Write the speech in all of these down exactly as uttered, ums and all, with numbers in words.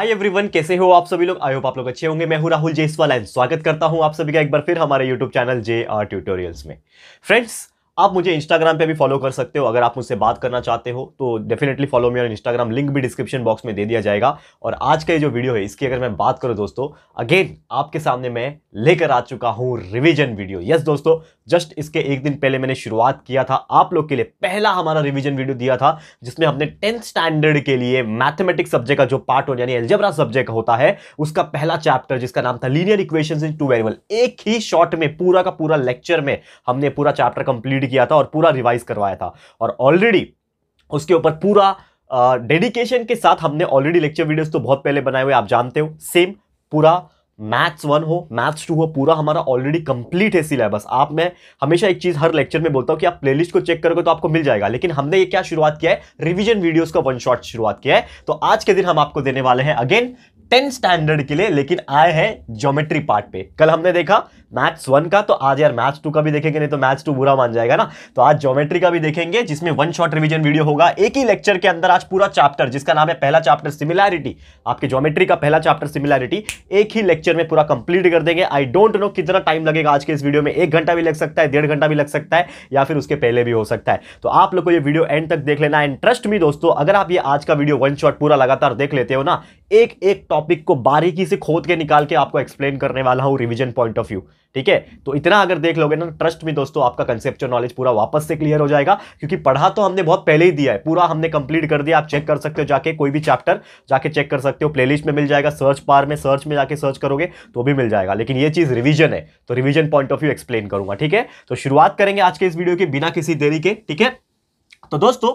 Hi everyone, कैसे हो आप सभी लोग। आई होप आप लोग अच्छे होंगे। मैं हूं राहुल जैसवाल एंड स्वागत करता हूं आप सभी का एक बार फिर हमारे YouTube channel J R tutorials में। फ्रेंड्स, आप मुझे इंस्टाग्राम पे भी फॉलो कर सकते हो। अगर आप मुझसे बात करना चाहते हो तो definitely follow me on Instagram, link भी डिस्क्रिप्शन बॉक्स में दे दिया जाएगा। और आज का ये जो वीडियो है इसकी अगर मैं बात करूँ दोस्तों, अगेन आपके सामने मैं लेकर आ चुका हूँ रिवीजन वीडियो। यस दोस्तों, जस्ट इसके एक दिन पहले मैंने शुरुआत किया था आप लोग के लिए। पहला हमारा रिवीजन वीडियो दिया था जिसमें हमने टेंथ स्टैंडर्ड के लिए मैथमेटिक्स सब्जेक्ट का जो पार्ट वन यानी अलजेब्रा सब्जेक्ट होता है उसका पहला चैप्टर जिसका नाम था linear equations in two variable, एक ही शॉट में पूरा का पूरा लेक्चर में हमने पूरा चैप्टर कंप्लीट किया था और पूरा रिवाइज करवाया था। और ऑलरेडी उसके ऊपर पूरा डेडिकेशन के साथ हमने ऑलरेडी लेक्चर वीडियोस तो बहुत पहले बनाए हुए आप जानते हो। सेम पूरा मैथ्स वन हो, मैथ्स टू हो, पूरा हमारा ऑलरेडी कंप्लीट है सिलेबस। आप मैं हमेशा एक चीज़ हर लेक्चर में बोलता हूँ कि आप प्लेलिस्ट को चेक करोगे तो आपको मिल जाएगा, लेकिन हमने ये क्या शुरुआत किया है, रिवीजन वीडियोस का वन शॉट शुरुआत किया है। तो आज के दिन हम आपको देने वाले हैं अगेन टेंथ स्टैंडर्ड के लिए, लेकिन आए हैं ज्योमेट्री पार्ट पे। कल हमने देखा मैथ्स वन का, तो आज यार मैथ्स टू का भी देखेंगे, नहीं तो मैथ्स टू बुरा मान जाएगा ना। तो आज ज्योमेट्री का भी देखेंगे जिसमें वन शॉट रिवीजन वीडियो होगा एक ही लेक्चर के अंदर। आज पूरा चैप्टर जिसका नाम है पहला चैप्टर सिमिलैरिटी, आपके ज्योमेट्री का पहला चैप्टर सिमिलैरिटी, एक ही लेक्चर में पूरा कंप्लीट कर देंगे। आई डोंट नो कितना टाइम लगेगा आज के इस वीडियो में, एक घंटा भी लग सकता है, डेढ़ घंटा भी लग सकता है, या फिर उसके पहले भी हो सकता है। तो आप लोग को ये वीडियो एंड तक देख लेना। एंड ट्रस्ट मी दोस्तों, अगर आप ये आज का वीडियो वन शॉट पूरा लगातार देख लेते हो ना, एक एक टॉपिक को बारीकी से खोद के निकाल के आपको एक्सप्लेन करने वाला हूं रिवीजन पॉइंट ऑफ व्यू, ठीक है। तो इतना अगर देख लोगे ना, ट्रस्ट में दोस्तों आपका कंसेप्चुअल नॉलेज पूरा वापस से क्लियर हो जाएगा, क्योंकि पढ़ा तो हमने बहुत पहले ही दिया है, पूरा हमने कंप्लीट कर दिया। आप चेक कर सकते हो जाके, कोई भी चैप्टर जाके चेक कर सकते हो, प्लेलिस्ट में मिल जाएगा, सर्च बार में सर्च में जाके सर्च करोगे तो भी मिल जाएगा। लेकिन ये चीज रिवीजन है तो revision point of view explain करूंगा, ठीक है। तो शुरुआत करेंगे आज के इस वीडियो की बिना किसी देरी के, ठीक है। तो दोस्तों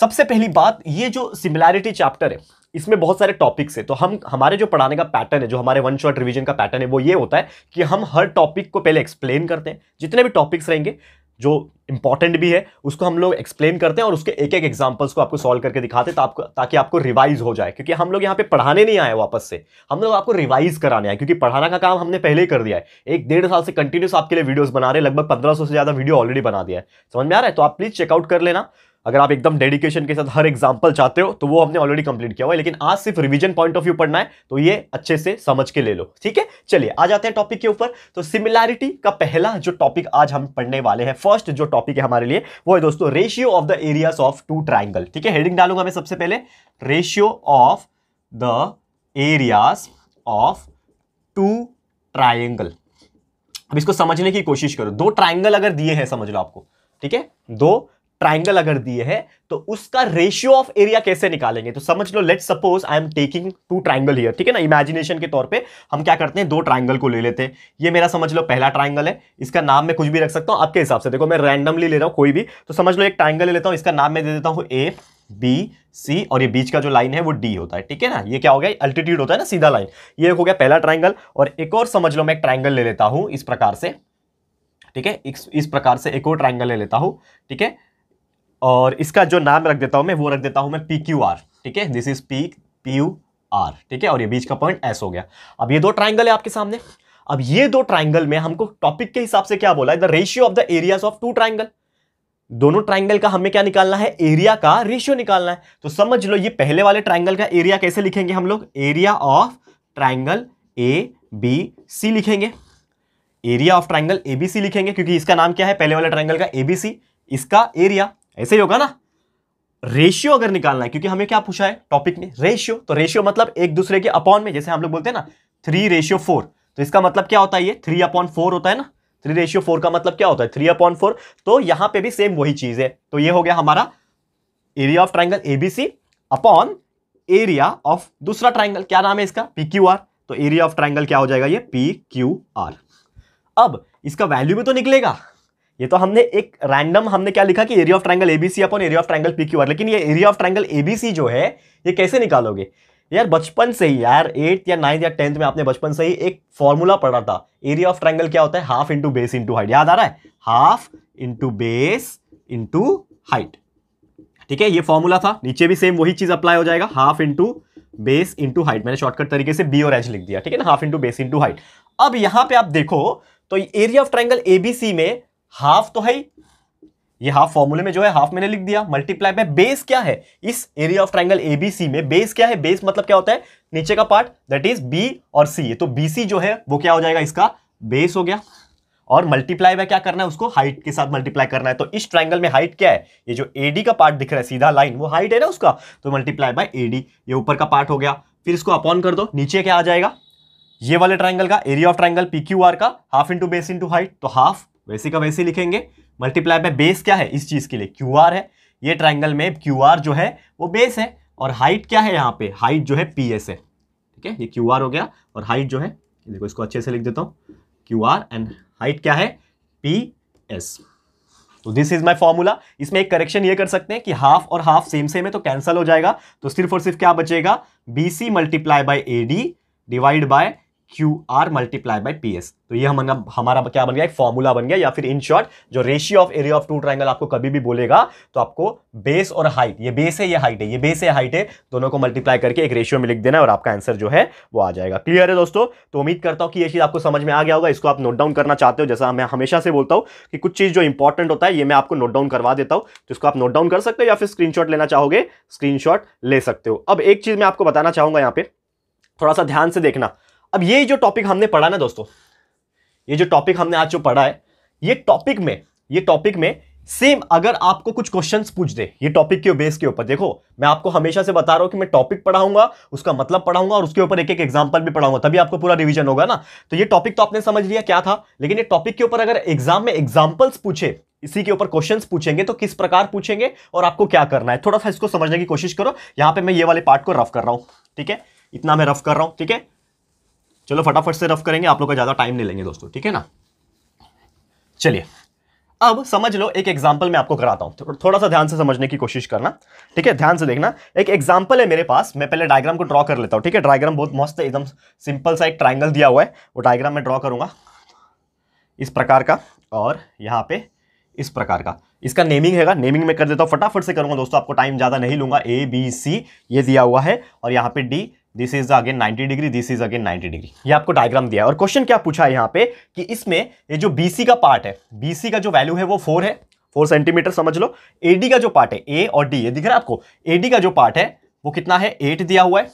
सबसे पहली बात, ये जो सिमिलैरिटी चैप्टर है इसमें बहुत सारे टॉपिक्स है। तो हम हमारे जो पढ़ाने का पैटर्न है, जो हमारे वन शॉट रिवीजन का पैटर्न है, वो ये होता है कि हम हर टॉपिक को पहले एक्सप्लेन करते हैं। जितने भी टॉपिक्स रहेंगे जो इंपॉर्टेंट भी है उसको हम लोग एक्सप्लेन करते हैं और उसके एक एक एग्जांपल्स को आपको सॉल्व करके दिखाते हैं आपको, ताकि आपको रिवाइज हो जाए। क्योंकि हम लोग यहाँ पे पढ़ाने नहीं आए वापस से, हम लोग आपको रिवाइज कराने आए, क्योंकि पढ़ाना का काम हमने पहले ही कर दिया है। एक डेढ़ साल से कंटिन्यूस आपके लिए वीडियोज़ बना रहे, लगभग पंद्रह सौ से ज़्यादा वीडियो ऑलरेडी बना दिया है। समझ में आ रहा है? तो आप प्लीज़ चेकआउट कर लेना। अगर आप एकदम डेडिकेशन के साथ हर एग्जांपल चाहते हो तो वो हमने ऑलरेडी कंप्लीट किया हुआ है, लेकिन आज सिर्फ रिवीजन पॉइंट ऑफ व्यू पढ़ना है, तो ये अच्छे से समझ के ले लो, ठीक है। चलिए आ जाते हैं टॉपिक के ऊपर। तो सिमिलैरिटी का पहला जो टॉपिक आज हम पढ़ने वाले हैं, फर्स्ट जो टॉपिक है हमारे लिए वो है दोस्तों ratio of the areas of two triangle, ठीक है। हेडिंग डालूंगा मैं सबसे पहले, ratio of the areas of two triangle. अब इसको समझने की कोशिश करो। दो ट्राइंगल अगर दिए हैं, समझ लो आपको, ठीक है, दो ट्राइंगल अगर दिए हैं तो उसका रेशियो ऑफ एरिया कैसे निकालेंगे। तो समझ लो, let's suppose I am taking two triangle here, ठीक है ना। इमेजिनेशन के तौर पे हम क्या करते हैं, दो ट्राइंगल को ले लेते हैं। ये मेरा समझ लो पहला ट्राइंगल है, इसका नाम मैं कुछ भी रख सकता हूं आपके हिसाब से। देखो मैं रैंडमली ले रहा हूं कोई भी, तो समझ लो एक ट्राइंगल ले लेता हूं, इसका नाम मैं दे देता हूं ए बी सी, और ये बीच का जो लाइन है वो डी होता है, ठीक है ना। ये क्या हो गया, अल्टीट्यूड होता है ना, सीधा लाइन। ये हो गया पहला ट्राइंगल। और एक और समझ लो मैं एक ट्राइंगल ले लेता हूं इस प्रकार से, ठीक है, इस प्रकार से एक और ट्राइंगल ले लेता हूं, ठीक है। और इसका जो नाम रख देता हूं मैं, वो रख देता हूं मैं पी क्यू आर, ठीक है, this is P P U R, ठीक है। और ये बीच का पॉइंट एस हो गया। अब ये दो ट्राइंगल है आपके सामने। अब ये दो ट्राइंगल में हमको टॉपिक के हिसाब से क्या बोला है, the ratio of the areas of two triangle. दोनों ट्राइंगल का हमें क्या निकालना है, एरिया का रेशियो निकालना है। तो समझ लो ये पहले वाले ट्राइंगल का एरिया कैसे लिखेंगे हम लोग, area of triangle A B C लिखेंगे, area of triangle A B C लिखेंगे, क्योंकि इसका नाम क्या है पहले वाले ट्राइंगल का, ए बी सी, इसका एरिया ऐसे ही होगा ना। रेशियो अगर निकालना है, क्योंकि हमें क्या पूछा है टॉपिक में, रेशियो। तो रेशियो मतलब एक दूसरे के अपॉन में, जैसे हम लोग बोलते हैं ना थ्री रेशियो फोर, तो इसका मतलब क्या होता है, ये थ्री अपॉन फोर होता है ना। थ्री रेशियो फोर का मतलब क्या होता है, थ्री अपॉन फोर। तो यहां पे भी सेम वही चीज है। तो ये हो गया हमारा area of triangle ABC upon area of दूसरा ट्राइंगल, क्या नाम है इसका, पी क्यू आर। तो एरिया ऑफ ट्राइंगल क्या हो जाएगा, ये पी क्यू आर। अब इसका वैल्यू भी तो निकलेगा। ये तो हमने एक रैंडम हमने क्या लिखा कि area of triangle ABC upon area of triangle P Q R, लेकिन ये एरिया ऑफ ट्राइंगल एबीसी जो है ये कैसे निकालोगे यार। बचपन से ही यार, एट्थ या नाइन्थ या टेंथ में आपने बचपन से ही एक फॉर्मूला पढ़ा था, एरिया ऑफ ट्राइंगल क्या होता है, half into base into height, याद आ रहा है, half into base into height, ठीक है। ये फॉर्मूला था, नीचे भी सेम वही चीज अप्लाई हो जाएगा, half into base into height. मैंने शॉर्टकट तरीके से बी और एच लिख दिया, ठीक है ना, half into base into height. अब यहां पर आप देखो तो एरिया ऑफ ट्राइंगल एबीसी में हाफ तो है, ये हाफ फॉर्मूले में जो है हाफ मैंने लिख दिया, मल्टीप्लाई में बेस क्या है, इस एरिया ऑफ ट्राइंगल एबीसी में बेस क्या है, बेस मतलब क्या होता है नीचे का पार्ट, दैट इज बी और सी। तो बीसी जो है वो क्या हो जाएगा, इसका बेस हो गया। और मल्टीप्लाई में क्या करना है, उसको हाइट के साथ मल्टीप्लाई करना है। तो इस ट्राइंगल में हाइट क्या है, ये जो एडी का पार्ट दिख रहा है सीधा लाइन वो हाइट है ना उसका, तो मल्टीप्लाई बाय एडी, ये ऊपर का पार्ट हो गया। फिर इसको अपॉन कर दो, नीचे क्या आ जाएगा, ये वाले ट्राइंगल का एरिया ऑफ ट्राइंगल पीक्यूआर का half into base into height, तो हाफ वैसे का वैसे लिखेंगे। मल्टीप्लाई बाय बेस क्या है इस चीज के लिए, क्यूआर है, ये ट्राइंगल में क्यूआर जो है वो बेस है। और हाइट क्या है यहाँ पे, हाइट जो है पीएस है, ठीक है, ये क्यूआर हो गया और हाइट जो है, देखो इसको अच्छे से लिख देता हूँ, क्यूआर एंड हाइट क्या है पी एस। तो दिस इज माय फॉर्मूला। इसमें एक करेक्शन ये कर सकते हैं कि हाफ और हाफ सेम सेम है तो कैंसिल हो जाएगा, तो सिर्फ और सिर्फ क्या बचेगा, B C multiply by A D divide by Q R multiply by P S. तो ये हम हमारा क्या बन गया, एक फॉर्मूला बन गया। या फिर इन शॉर्ट जो ratio of area of two triangle आपको कभी भी बोलेगा तो आपको बेस और हाइट, ये बेस है ये हाइट है, ये बेस है हाइट है, दोनों को मल्टीप्लाई करके एक रेशियो में लिख देना और आपका आंसर जो है वो आ जाएगा। क्लियर है दोस्तों? तो उम्मीद करता हूँ कि ये चीज़ आपको समझ में आ गया होगा। इसको आप नोट डाउन करना चाहते हो, जैसा मैं हमेशा से बोलता हूँ कि कुछ चीज़ जो इंपॉर्टेंट होता है ये मैं आपको नोट डाउन करवा देता हूँ, तो इसको आप नोट डाउन कर सकते हो या फिर स्क्रीन शॉट लेना चाहोगे स्क्रीन शॉट ले सकते हो। अब एक चीज़ मैं आपको बताना चाहूँगा, यहाँ पे थोड़ा सा ध्यान से देखना। अब ये जो टॉपिक हमने पढ़ा ना दोस्तों, ये जो टॉपिक हमने आज जो पढ़ा है, ये टॉपिक में ये टॉपिक में सेम अगर आपको कुछ क्वेश्चंस पूछ दे ये टॉपिक के बेस के ऊपर, देखो मैं आपको हमेशा से बता रहा हूं कि मैं टॉपिक पढ़ाऊंगा, उसका मतलब पढ़ाऊंगा और उसके ऊपर एक एक एग्जांपल भी पढ़ाऊंगा, तभी आपको पूरा रिवीजन होगा ना। तो ये टॉपिक तो आपने समझ लिया क्या था, लेकिन ये टॉपिक के ऊपर अगर एग्जाम में एग्जाम्पल्स पूछे, इसी के ऊपर क्वेश्चंस पूछेंगे तो किस प्रकार पूछेंगे और आपको क्या करना है, थोड़ा सा इसको समझने की कोशिश करो। यहां पर मैं ये वाले पार्ट को रफ कर रहा हूँ, ठीक है, इतना मैं रफ कर रहा हूँ, ठीक है, चलो फटाफट से रफ करेंगे, आप लोग का ज्यादा टाइम नहीं लेंगे दोस्तों, ठीक है ना। चलिए अब समझ लो, एक एग्जांपल मैं आपको कराता हूं, थो, थोड़ा सा ध्यान से समझने की कोशिश करना, ठीक है, ध्यान से देखना। एक एग्जांपल है मेरे पास, मैं पहले डायग्राम को ड्रॉ कर लेता हूं, ठीक है, डायग्राम बहुत मस्त है, एकदम सिंपल सा एक ट्राइंगल दिया हुआ है, वो डायग्राम में ड्रॉ करूंगा इस प्रकार का और यहाँ पे इस प्रकार का। इसका नेमिंग हैगा, नेमिंग में कर देता हूँ, फटाफट से करूंगा दोस्तों, आपको टाइम ज्यादा नहीं लूंगा। ए बी सी ये दिया हुआ है और यहाँ पे D, this is again ninety degree, this is again ninety degree, ये आपको डायग्राम दिया है। और क्वेश्चन क्या पूछा है यहाँ पे कि इसमें ये जो बीसी का पार्ट है, बीसी का जो वैल्यू है वो फोर है, फोर सेंटीमीटर समझ लो। एडी का जो पार्ट है, ए और डी ये दिख रहा है आपको, एडी का जो पार्ट है वो कितना है, एट दिया हुआ है,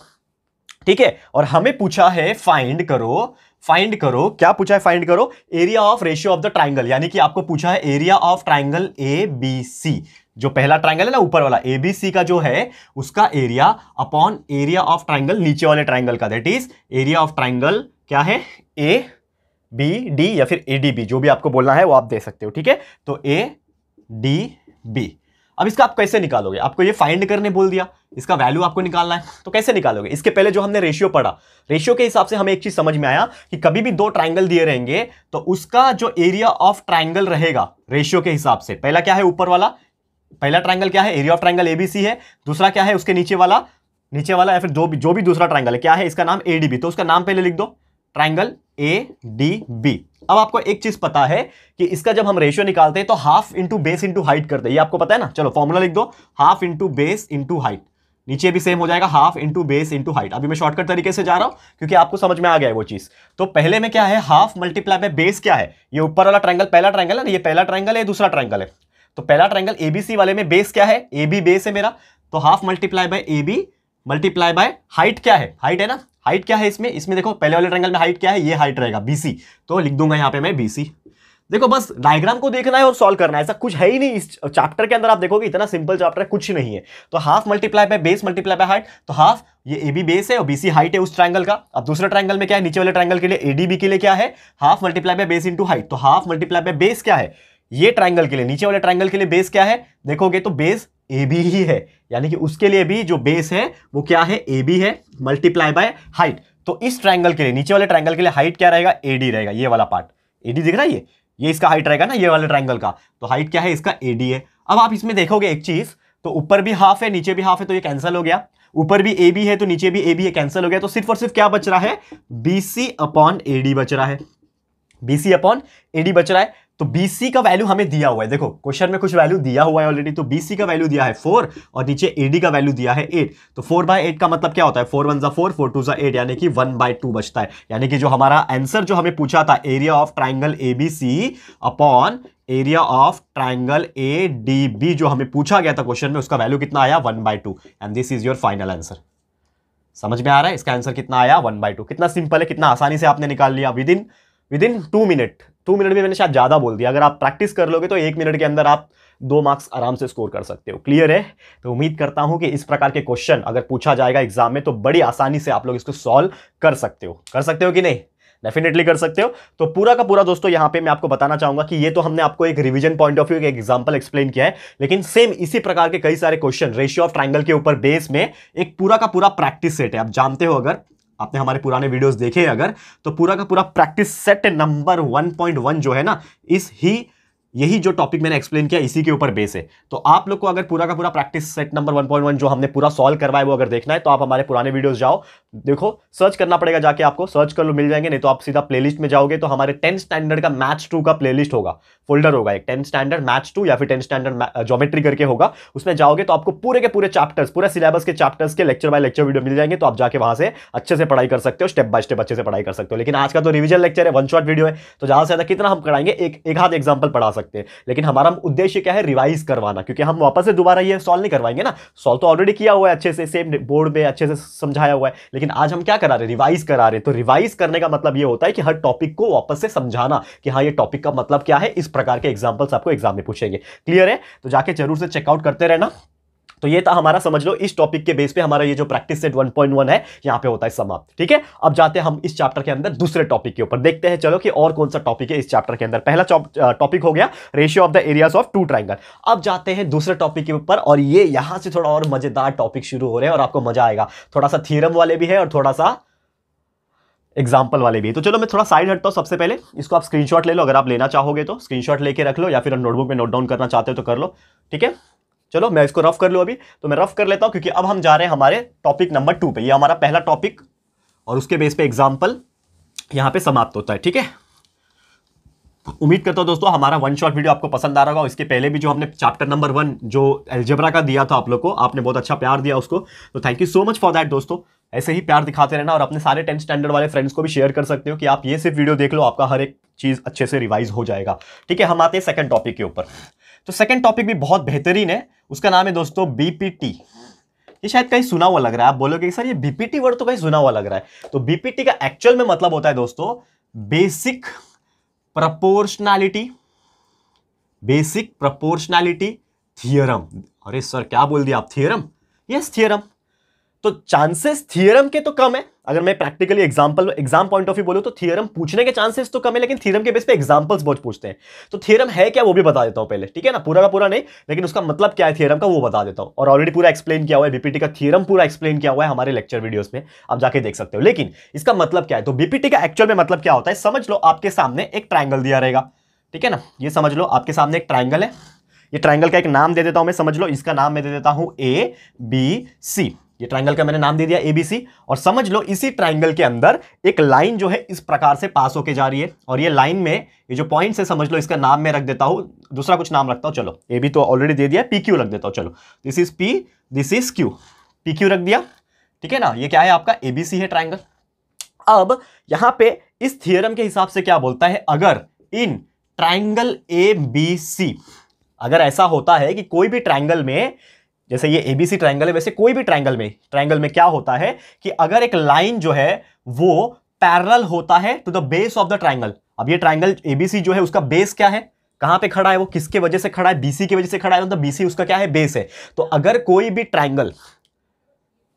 ठीक है। और हमें पूछा है फाइंड करो, फाइंड करो क्या पूछा है, फाइंड करो area of ratio of the triangle, यानी कि आपको पूछा है area of triangle A B C, जो पहला ट्राइंगल है ना ऊपर वाला ए बी सी का जो है उसका area upon area of triangle नीचे वाले ट्राइंगल का, that is area of triangle क्या है ए बी डी या फिर ए डी बी, जो भी आपको बोलना है वो आप दे सकते हो, ठीक है। तो ए डी बी, अब इसका आप कैसे निकालोगे, आपको ये फाइंड करने बोल दिया, इसका वैल्यू आपको निकालना है, तो कैसे निकालोगे। इसके पहले जो हमने रेशियो पढ़ा, रेशियो के हिसाब से हमें एक चीज समझ में आया कि कभी भी दो ट्राइंगल दिए रहेंगे तो उसका जो एरिया ऑफ ट्राइंगल रहेगा रेशियो के हिसाब से, पहला क्या है ऊपर वाला, पहला ट्राइंगल क्या है एरिया ऑफ ट्राइंगल एबीसी है, दूसरा क्या है उसके नीचे वाला, नीचे वाला या फिर जो भी जो भी दूसरा ट्राइंगल है क्या है, इसका नाम एडीबी, तो उसका नाम पहले लिख दो ट्राइंगल एडीबी। अब आपको एक चीज पता है कि इसका जब हम रेशियो निकालते हैं तो half into base into height करते हैं, ये आपको पता है ना, चलो फॉर्मूला लिख दो half into base into height, नीचे भी सेम हो जाएगा half into base into height. अभी मैं शॉर्टकट तरीके से जा रहा हूं क्योंकि आपको समझ में आ गया है वो चीज। तो पहले में क्या है हाफ मल्टीप्लाई बाय बेस क्या है, ये ऊपर वाला ट्राइंगल पहला ट्राइंगल है ना, ये पहला ट्राइंगल है दूसरा ट्राइंगल है, तो पहला ट्राइंगल एबीसी वाले में बेस क्या है, ए बी बेस है मेरा, तो half multiply by A B multiply by height क्या है, हाइट है ना, हाइट क्या है इसमें, इसमें देखो पहले वाले ट्राइंगल में हाइट क्या है, ये हाइट रहेगा बीसी, तो लिख दूंगा यहाँ पे मैं बीसी। देखो बस डायग्राम को देखना है और सॉल्व करना है, ऐसा कुछ है ही नहीं इस चैप्टर के अंदर, आप देखोगे इतना सिंपल चैप्टर है, कुछ नहीं है। तो half multiply by base multiply by height, तो हाफ ये ए बी बेस है और बीसी हाइट है उस ट्राइंगल का। अब दूसरे ट्राइंगल में क्या है, नीचे वाले ट्राइंगल के लिए एडीबी के लिए क्या है half multiply by base into height, तो हाफ मल्टीप्लाई बाय बेस क्या है ये ट्राइंगल के लिए, नीचे वाले ट्राइंगल के लिए बेस क्या है देखोगे तो बेस ए बी ही है, यानी कि उसके लिए भी जो बेस है वो क्या है ए बी है मल्टीप्लाई बाय हाइट। तो इस ट्राइंगल के लिए नीचे वाले ट्राइंगल के लिए हाइट क्या रहेगा ए डी रहेगा, ये वाला पार्ट ए डी दिख रहा है, ये ये इसका हाइट रहेगा ना ये वाले ट्राइंगल का, तो हाइट क्या है इसका ए डी है। अब आप इसमें देखोगे एक चीज, तो ऊपर भी हाफ है नीचे भी हाफ है तो ये कैंसिल हो गया, ऊपर भी ए बी है तो नीचे भी ए बी है कैंसिल हो गया, तो सिर्फ और सिर्फ क्या बच रहा है B C upon A D बच रहा है, B C upon A D बच रहा है। तो बीसी का वैल्यू हमें दिया हुआ है, देखो क्वेश्चन में कुछ वैल्यू दिया हुआ है ऑलरेडी। तो बीसी का वैल्यू दिया है फोर और नीचे एडी का वैल्यू दिया है एट। तो फोर बाय एट का मतलब क्या होता है, फोर वन जा फोर, फोर टू जा एट, यानी कि वन बाय टू बचता है। यानी कि जो हमारा आंसर जो हमें पूछा था area of triangle A B C upon area of triangle A D B जो हमें पूछा गया था क्वेश्चन में, उसका वैल्यू कितना आया one by two and this is your final answer. समझ में आ रहा है इसका आंसर कितना आया वन बाय टू। कितना सिंपल है, कितना आसानी से आपने निकाल लिया within within two minute. Two minute भी मैंने शायद ज़्यादा बोल दिया, अगर आप प्रैक्टिस कर लोगे तो एक मिनट के अंदर आप दो मार्क्स आराम से स्कोर कर सकते हो। क्लियर है? तो उम्मीद करता हूं कि इस प्रकार के क्वेश्चन अगर पूछा जाएगा एग्जाम में तो बड़ी आसानी से आप लोग इसको सॉल्व कर सकते हो। कर सकते हो कि नहीं? डेफिनेटली कर सकते हो। तो पूरा का पूरा दोस्तों यहाँ पे मैं आपको बताना चाहूंगा कि ये तो हमने आपको एक रिवीजन पॉइंट ऑफ व्यू एक एग्जांपल एक्सप्लेन किया है, लेकिन सेम इसी प्रकार के कई सारे क्वेश्चन रेशियो ऑफ ट्राइंगल के ऊपर बेस में एक पूरा का पूरा प्रैक्टिस सेट है। आप जानते हो, अगर आपने हमारे पुराने वीडियोस देखे अगर, तो पूरा का पूरा practice set number one point one जो है ना, इस ही यही जो टॉपिक मैंने एक्सप्लेन किया इसी के ऊपर बेस है। तो आप लोग को अगर पूरा का पूरा practice set number one point one जो हमने पूरा सॉल्व करवाया वो अगर देखना है तो आप हमारे पुराने वीडियोस जाओ, देखो सर्च करना पड़ेगा जाके, आपको सर्च कर लो मिल जाएंगे, नहीं तो आप सीधा प्लेलिस्ट में जाओगे तो हमारे टेंथ स्टैंडर्ड का मैथ्स टू का प्लेलिस्ट होगा, फोल्डर होगा एक टेंथ स्टैंडर्ड मैथ्स टू या फिर टेंथ स्टैंडर्ड ज्योमेट्री करके होगा। उसमें जाओगे तो आपको पूरे के पूरे चैप्टर्स, पूरे सिलेबस के चैप्टर्स के लेक्चर बाय लेक्चर वीडियो मिल जाएंगे, तो आप जाके वहां से अच्छे से पढ़ाई कर सकते हो, स्टेप बाय स्टेप अच्छे से पढ़ाई कर सकते हो। लेकिन आज का तो रिविजन लेक्चर है, वन शॉट वीडियो है, तो ज्यादा से ज्यादा कितना हम कराएंगे, एक एक हाथ एग्जाम्पल पढ़ा सकते हैं। लेकिन हमारा उद्देश्य क्या है, रिवाइज करवाना, क्योंकि हम वापस से दोबारा ये सॉल्व नहीं करवाएंगे ना, सॉल्व तो ऑलरेडी किया हुआ है अच्छे से, सेम बोर्ड में अच्छे से समझाया हुआ है। लेकिन आज हम क्या करा रहे, रिवाइज करा रहे। तो रिवाइज करने का मतलब ये होता है कि हर टॉपिक को वापस से समझाना कि हाँ ये टॉपिक का मतलब क्या है, इस प्रकार के एग्जाम्पल्स आपको एग्जाम में पूछेंगे। क्लियर है? तो जाके जरूर से चेकआउट करते रहना। तो ये था हमारा, समझ लो इस टॉपिक के बेस पे हमारा ये जो practice set one point one है यहाँ पे होता है समाप्त। ठीक है, अब जाते हैं हम इस चैप्टर के अंदर दूसरे टॉपिक के ऊपर, देखते हैं चलो कि और कौन सा टॉपिक है इस चैप्टर के अंदर। पहला टॉपिक हो गया ratio of the areas of two triangle. अब जाते हैं दूसरे टॉपिक के ऊपर और ये यहाँ से थोड़ा और मजेदार टॉपिक शुरू हो रहे हैं और आपको मजा आएगा। थोड़ा सा थ्योरम वाले भी है और थोड़ा सा एग्जाम्पल वाले भी। तो चलो मैं थोड़ा साइड हटता हूँ। सबसे पहले इसको आप स्क्रीनशॉट ले लो, अगर आप लेना चाहोगे तो स्क्रीनशॉट लेके रख लो या फिर नोटबुक में नोट डाउन करना चाहते हो तो कर लो। ठीक है, चलो मैं इसको रफ कर लूँ अभी, तो मैं रफ कर लेता हूँ क्योंकि अब हम जा रहे हैं हमारे टॉपिक नंबर टू पे। ये हमारा पहला टॉपिक और उसके बेस पे एग्जाम्पल यहाँ पे समाप्त होता है। ठीक है, उम्मीद करता हूँ दोस्तों हमारा वन शॉट वीडियो आपको पसंद आ रहा होगा। इसके पहले भी जो हमने चैप्टर नंबर वन जो अलजेब्रा का दिया था आप लोग को, आपने बहुत अच्छा प्यार दिया उसको, तो thank you so much for that दोस्तों। ऐसे ही प्यार दिखाते रहना और अपने सारे टेंथ स्टैंडर्ड वाले फ्रेंड्स को भी शेयर कर सकते हो कि आप ये सिर्फ वीडियो देख लो, आपका हर एक चीज़ अच्छे से रिवाइज हो जाएगा। ठीक है, हम आते हैं सेकंड टॉपिक के ऊपर। तो सेकंड टॉपिक भी बहुत बेहतरीन है, उसका नाम है दोस्तों बीपीटी। ये शायद कहीं सुना हुआ लग रहा है, आप बोलोगे सर ये बीपीटी वर्ड तो कहीं सुना हुआ लग रहा है। तो बीपीटी का एक्चुअल में मतलब होता है दोस्तों basic proportionality, basic proportionality theorem. अरे सर क्या बोल दिया आप, थियरम? Yes theorem. तो चांसेस थियरम के तो कम है, अगर मैं practically example exam point of view बोलूं तो थियरम पूछने के चांसेस तो कम है, लेकिन थियरम के बेस पे एग्जांपल्स बहुत पूछते हैं। तो थियरम है क्या वो भी बता देता हूं पहले, ठीक है ना, पूरा का पूरा नहीं लेकिन उसका मतलब क्या है थियरम का वो बता देता हूं। और ऑलरेडी पूरा एक्सप्लेन किया हुआ है, बीपीटी का थियरम पूरा एक्सप्लेन किया हुआ है हमारे लेक्चर वीडियोस में, आप जाके देख सकते हो। लेकिन इसका मतलब क्या है, तो बीपीटी का एक्चुअल में मतलब क्या होता है, समझ लो आपके सामने एक ट्राइंगल दिया रहेगा। ठीक है ना, ये समझ लो आपके सामने एक ट्राइंगल है, ये ट्राइंगल का एक नाम दे देता हूं मैं, समझ लो इसका नाम मैं दे देता हूं ए बी सी। ये ट्राइंगल का मैंने नाम दे दिया एबीसी। और समझ लो इसी ट्राइंगल के अंदर एक लाइन जो है इस प्रकार से पास होके जा रही है और ये लाइन में ये जो पॉइंट्स है समझ लो इसका नाम मैं रख देता हूँ, दूसरा कुछ नाम रखता हूँ, चलो ए बी तो ऑलरेडी दे दिया, पी क्यू रख देता हूँ। चलो this is P, this is Q, P Q रख दिया। ठीक है ना, ये क्या है आपका एबीसी है ट्राइंगल। अब यहाँ पे इस थियरम के हिसाब से क्या बोलता है, अगर इन ट्राइंगल ए बी सी, अगर ऐसा होता है कि कोई भी ट्राइंगल में, जैसे ये एबीसी ट्राइंगल है वैसे कोई भी ट्राइंगल में ट्राइंगल में क्या होता है कि अगर एक लाइन जो है वो पैरेलल होता है to the base of the triangle. अब ये ट्राइंगल एबीसी जो है उसका बेस क्या है, कहाँ पे खड़ा है, वो किसके वजह से खड़ा है, बीसी की वजह से खड़ा है, मतलब बीसी उसका क्या है बेस है। तो अगर कोई भी ट्राइंगल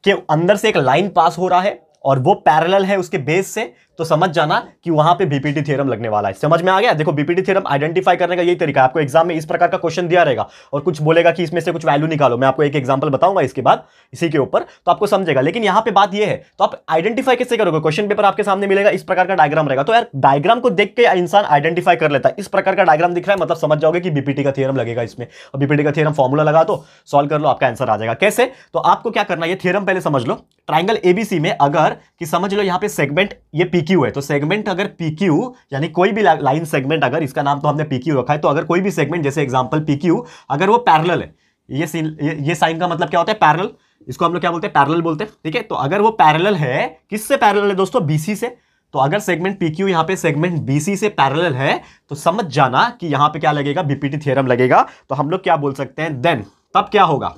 के अंदर से एक लाइन पास हो रहा है और वो पैरेलल है उसके बेस से, तो समझ जाना कि वहां पे बीपीटी थ्योरम लगने वाला है। समझ में आ गया? देखो बीपीटी थ्योरम आइडेंटिफाई करने का यही तरीका है। आपको एग्जाम में इस प्रकार का क्वेश्चन दिया रहेगा और कुछ बोलेगा कि इसमें से कुछ वैल्यू निकालो, मैं आपको एक एग्जांपल बताऊंगा इसके बाद इसी के ऊपर, तो आपको समझेगा। लेकिन यहाँ पे बात यह है, तो आप आइडेंटिफाई कैसे करोगे, क्वेश्चन पेपर आपके सामने मिलेगा, इस प्रकार का डायग्राम रहेगा, तो यार डायग्राम को देख के इंसान आइडेंटिफाई कर लेता है। इस प्रकार का डायग्राम दिख रहा है मतलब समझ जाओगे कि बीपीटी का थ्योरम लगेगा इसमें, और बीपीटी का थ्योरम फॉर्मूला लगा दो, सॉल्व कर लो, आपका आंसर आ जाएगा। कैसे? तो आपको क्या करना है, ये थ्योरम पहले समझ लो ट्राइंगल एबीसी में, अगर कि समझ लो यहाँ पे सेगमेंट ये पीके P Q है, तो सेगमेंट अगर P Q यानी कोई भी लाइन सेगमेंट, अगर इसका नाम तो हमने P Q रखा है, तो अगर कोई भी सेगमेंट जैसे एग्जांपल P Q अगर वो पैरेलल है, ये ये साइन का मतलब क्या होता है पैरेलल, इसको हम लोग क्या बोलते हैं पैरेलल बोलते हैं, ठीक है। तो अगर वो पैरेलल है, किससे पैरेलल है दोस्तों, B C से। तो अगर सेगमेंट P Q यहाँ पे सेगमेंट B C से पैरेलल है तो समझ जाना कि यहाँ पे क्या लगेगा, बीपीटी थ्योरम लगेगा। तो हम लोग क्या बोल सकते हैं, देन तब क्या होगा,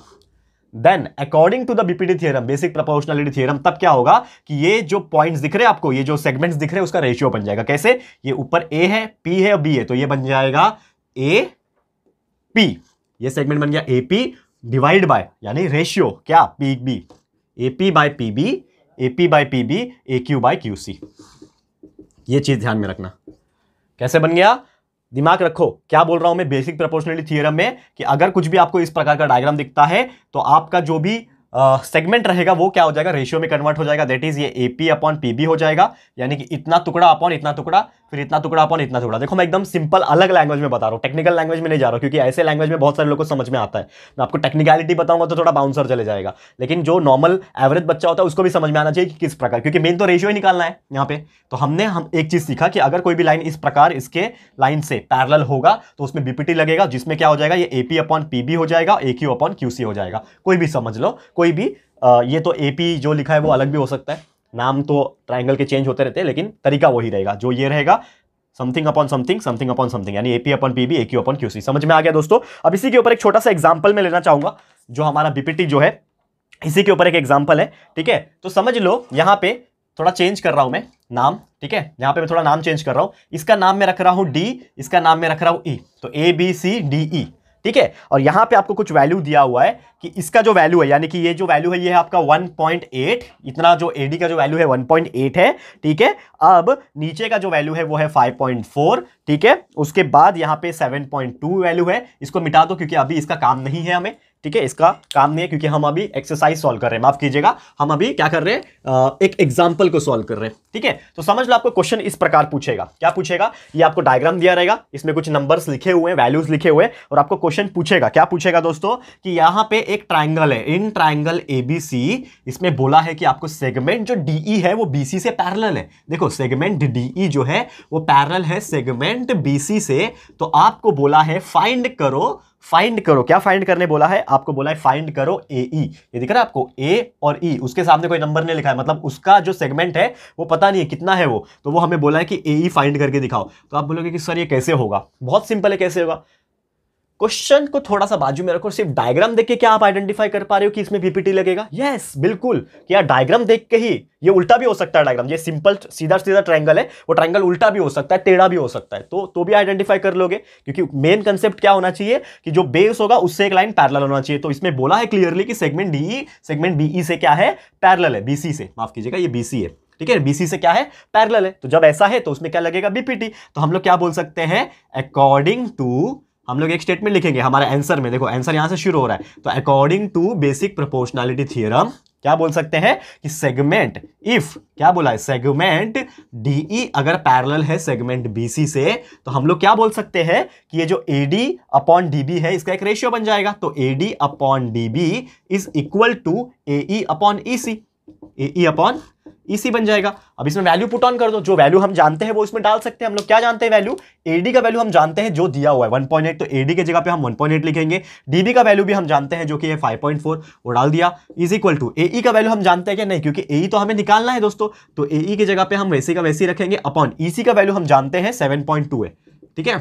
then according to the BPT theorem basic proportionality theorem, तब क्या होगा कि ये जो पॉइंट्स दिख रहे हैं आपको, ये जो सेगमेंट्स दिख रहे हैं उसका रेशियो बन जाएगा। कैसे, ये ऊपर A है, P है और B है, तो ये बन जाएगा A P, ये सेगमेंट बन गया A P डिवाइड बाय यानी रेशियो क्या P B, A P by P B, A P by P B, A Q by Q C। ये चीज ध्यान में रखना, कैसे बन गया, दिमाग रखो। क्या बोल रहा हूं मैं, बेसिक प्रोपोर्शनलिटी थ्योरम में कि अगर कुछ भी आपको इस प्रकार का डायग्राम दिखता है तो आपका जो भी सेगमेंट रहेगा वो क्या हो जाएगा, रेशियो में कन्वर्ट हो जाएगा। दैट इज ये A P upon P B हो जाएगा, यानी कि इतना टुकड़ा अपॉन इतना टुकड़ा, फिर इतना टुकड़ा अपॉन इतना टुकड़ा। देखो मैं एकदम सिंपल अलग लैंग्वेज में बता रहा हूँ, टेक्निकल लैंग्वेज में नहीं जा रहा हूँ, क्योंकि ऐसे लैंग्वेज में बहुत सारे लोगों को समझ में आता है। मैं आपको टेक्निकलिटी बताऊंगा तो थोड़ा बाउंसर चले जाएगा, लेकिन जो नॉर्मल एवरेज बच्चा होता है उसको भी समझ में आना चाहिए कि किस प्रकार, क्योंकि मेन तो रेशियो ही निकालना है यहाँ पे। तो हमने हम एक चीज सीखा कि अगर कोई भी लाइन इस प्रकार इसके लाइन से पैरेलल होगा तो उसमें बीपीटी लगेगा, जिसमें क्या हो जाएगा, ये A P upon P B हो जाएगा, A Q upon Q C हो जाएगा। कोई भी समझ लो, कोई भी आ, ये तो एपी जो लिखा है वो अलग भी हो सकता है, नाम तो ट्रायंगल के चेंज होते रहते हैं, लेकिन तरीका वही रहेगा। जो ये रहेगा something upon something, something upon something, यानी AP upon PB, AQ upon QC. समझ में आ गया दोस्तों। अब इसी के ऊपर एक छोटा सा एग्जांपल मैं लेना चाहूंगा, जो हमारा बीपीटी जो है इसी के ऊपर एक एग्जाम्पल है, ठीक है। तो समझ लो यहाँ पे थोड़ा चेंज कर रहा हूं मैं नाम, ठीक है, यहाँ पे मैं थोड़ा नाम चेंज कर रहा हूँ, इसका नाम मैं रख रहा हूँ डी, इसका नाम मैं रख रहा हूँ ई, तो ए बी सी डी ई, ठीक है। और यहाँ पे आपको कुछ वैल्यू दिया हुआ है कि इसका जो वैल्यू है, यानी कि ये जो वैल्यू है ये है आपका वन पॉइंट एट, इतना जो एडी का जो वैल्यू है वन पॉइंट एट है, ठीक है। अब नीचे का जो वैल्यू है वो है फाइव पॉइंट फोर, ठीक है। उसके बाद यहाँ पे सेवन पॉइंट टू वैल्यू है, इसको मिटा दो क्योंकि अभी इसका काम नहीं है हमें, ठीक है, इसका काम नहीं है क्योंकि हम अभी एक्सरसाइज सॉल्व कर रहे हैं, माफ कीजिएगा, हम अभी क्या कर रहे हैं, एक एग्जाम्पल को सॉल्व कर रहे हैं, ठीक है। तो समझ लो आपको क्वेश्चन इस प्रकार पूछेगा, क्या पूछेगा, ये आपको डायग्राम दिया रहेगा, इसमें कुछ नंबर्स लिखे हुए हैं, वैल्यूज लिखे हुए हैं, और आपको क्वेश्चन पूछेगा, क्या पूछेगा दोस्तों, कि यहाँ पे एक ट्राइंगल है, इन ट्राइंगल एबीसी, इसमें बोला है कि आपको सेगमेंट जो डीई है वो बीसी से पैरेलल है। देखो सेगमेंट डीई जो है वो पैरेलल है सेगमेंट बीसी से, तो आपको बोला है फाइंड करो, फाइंड करो, क्या फाइंड करने बोला है, आपको बोला है फाइंड करो ए ई, ये दिख रहा है आपको ए और ई, उसके सामने कोई नंबर नहीं लिखा है, मतलब उसका जो सेगमेंट है वो पता नहीं है कितना है वो, तो वो हमें बोला है कि ए ई फाइंड करके दिखाओ। तो आप बोलोगे कि सर ये कैसे होगा, बहुत सिंपल है, कैसे होगा, क्वेश्चन को थोड़ा सा बाजू में रखो, सिर्फ डायग्राम देख के क्या आप आइडेंटिफाई कर पा रहे हो कि इसमें बीपीटी लगेगा, यस yes, बिल्कुल, क्या डायग्राम देख के ही, ये उल्टा भी हो सकता है डायग्राम, ये सिंपल सीधा सीधा ट्रायंगल है, वो ट्रायंगल उल्टा भी हो सकता है, टेढ़ा भी हो सकता है, तो तो भी आइडेंटिफाई कर लोगे, क्योंकि मेन कंसेप्ट क्या होना चाहिए कि जो बेस होगा उससे एक लाइन पैरेलल होना चाहिए। तो इसमें बोला है क्लियरली कि सेगमेंट डीई सेगमेंट बीई से क्या है, पैरेलल है, बीसी से, माफ कीजिएगा ये बीसी है, ठीक है, बीसी से क्या है पैरेलल है, तो जब ऐसा है तो उसमें क्या लगेगा बीपीटी। तो हम लोग क्या बोल सकते हैं, अकॉर्डिंग टू, हम लोग एक स्टेटमेंट लिखेंगे हमारे आंसर में, देखो आंसर यहां से शुरू हो रहा है, तो according to basic proportionality theorem क्या बोल सकते हैं कि सेगमेंट इफ, क्या बोला है, सेगमेंट डीई अगर पैरेलल है सेगमेंट बीसी से, तो हम लोग क्या बोल सकते हैं कि ये जो एडी अपॉन डीबी है इसका एक रेशियो बन जाएगा, तो AD upon DB is equal to AE upon EC, AE upon EC बन जाएगा। अब इसमें वैल्यू पुट ऑन कर दो, जो वैल्यू हम जानते हैं वो इसमें डाल सकते हैं। हम लोग क्या जानते हैं वैल्यू, एडी का वैल्यू हम जानते हैं जो दिया हुआ है वन पॉइंट एट, तो एडी के जगह पे हम वन पॉइंट एट लिखेंगे, डीबी का वैल्यू भी हम जानते हैं जो कि है फाइव पॉइंट फोर, वो डाल दिया, इज इक्वल टू एई का वैल्यू हम जानते हैं क्या नहीं, क्योंकि एई तो हमें निकालना है दोस्तों, तो एई की जगह पे हम वैसे का वैसे रखेंगे, अपॉन ईसी का वैल्यू हम जानते हैं सेवन पॉइंट टू है, ठीक है।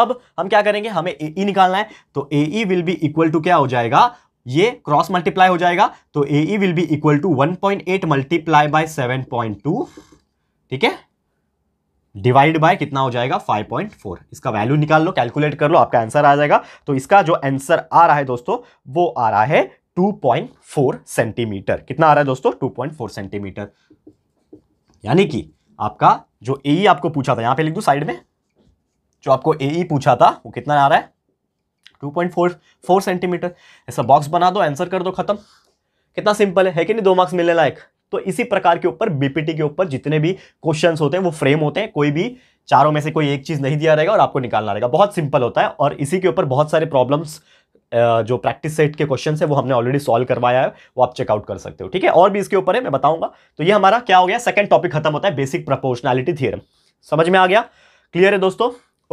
अब हम क्या करेंगे, हमें एई निकालना है, तो AE will be equal to क्या हो जाएगा, ये क्रॉस मल्टीप्लाई हो जाएगा, तो AE will be equal to one point eight multiply by seven point two, ठीक है, डिवाइड बाय कितना हो जाएगा फाइव पॉइंट फोर, इसका वैल्यू निकाल लो, कैलकुलेट कर लो, आपका आंसर आ जाएगा। तो इसका जो आंसर आ रहा है दोस्तों वो आ रहा है टू पॉइंट फोर सेंटीमीटर, कितना आ रहा है दोस्तों टू पॉइंट फोर सेंटीमीटर, यानी कि आपका जो एई आपको पूछा था, यहां पे लिख दूं साइड में, जो आपको एई पूछा था वो कितना आ रहा है two point four four centimetre. ऐसा बॉक्स बना दो, आंसर कर दो, खत्म, कितना सिंपल है, है कि नहीं, दो मार्क्स मिलने लायक। तो इसी प्रकार के ऊपर बीपीटी के ऊपर जितने भी क्वेश्चंस होते हैं वो फ्रेम होते हैं, कोई भी चारों में से कोई एक चीज नहीं दिया रहेगा और आपको निकालना रहेगा, बहुत सिंपल होता है। और इसी के ऊपर बहुत सारे प्रॉब्लम्स जो प्रैक्टिस सेट के क्वेश्चन है वो हमने ऑलरेडी सॉल्व करवाया है, वो आप चेकआउट कर सकते हो। ठीक है, और भी इसके ऊपर है मैं बताऊंगा। तो ये हमारा क्या हो गया, सेकंड टॉपिक खत्म होता है, बेसिक प्रोपोर्शनैलिटी थ्योरम। समझ में आ गया, क्लियर है दोस्तों?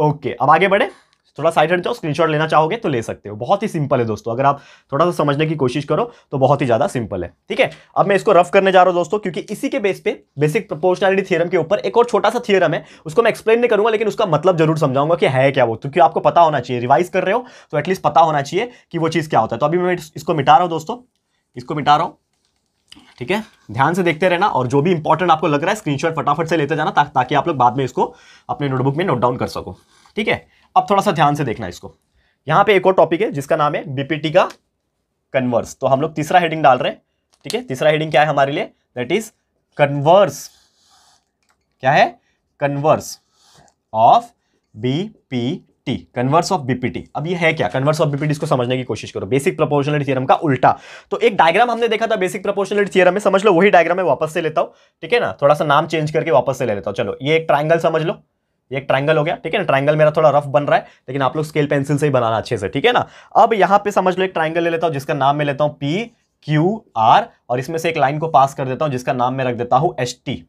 ओके, अब आगे बढ़े। थोड़ा साइड हट जाओ, स्क्रीनशॉट लेना चाहोगे तो ले सकते हो। बहुत ही सिंपल है दोस्तों, अगर आप थोड़ा सा समझने की कोशिश करो तो बहुत ही ज्यादा सिंपल है। ठीक है, अब मैं इसको रफ करने जा रहा हूं दोस्तों, क्योंकि इसी के बेस पे बेसिक प्रोपोर्शनैलिटी थ्योरम के ऊपर एक और छोटा सा थ्योरम है, उसको मैं एक्सप्लेन नहीं करूंगा, लेकिन उसका मतलब जरूर समझाऊंगा कि है क्या वो, क्योंकि आपको पता होना चाहिए। रिवाइज कर रहे हो तो एटलीस्ट पता होना चाहिए कि वो चीज क्या होता है। तो अभी मैं इसको मिटा रहा हूँ दोस्तों, इसको मिटा रहा हूँ। ठीक है, ध्यान से देखते रहना, और जो भी इंपॉर्टेंट आपको लग रहा है स्क्रीनशॉट फटाफट से लेते जाना, ताकि आप लोग बाद में इसको अपने नोटबुक में नोट डाउन कर सको। ठीक है, अब थोड़ा सा ध्यान से देखना इसको। यहाँ पे एक और टॉपिक है जिसका नाम है बीपीटी का कन्वर्स। तो हम लोग तीसरा हेडिंग डाल रहे हैं। ठीक है, तीसरा हेडिंग क्या है हमारे लिए, दैट इज कन्वर्स। क्या है, converse of BPT, converse of BPT. अब ये है क्या कन्वर्स ऑफ बीपीटी, इसको समझने की कोशिश करो। बेसिक प्रोपोर्शनैलिटी थ्योरम का उल्टा। तो एक डायग्राम हमने देखा था बेसिक प्रोपोर्शनैलिटी थ्योरम में, समझ लो वही डायग्राम मैं वापस से लेता हूँ। ठीक है ना, थोड़ा सा नाम चेंज करके वापस से ले लेता हूँ। चलो, ये एक ट्राइंगल समझ लो, एक ट्रायंगल हो गया। ठीक है ना, ट्रायंगल मेरा थोड़ा रफ बन रहा है, लेकिन आप लोग स्केल पेंसिल से ही बनाना अच्छे से। ठीक है ना, अब यहां पे समझ लो एक ट्रायंगल ले लेता हूं जिसका नाम मैं लेता हूं पी क्यू आर, और इसमें से एक लाइन को पास कर देता हूं जिसका नाम मैं रख देता हूं एस टी।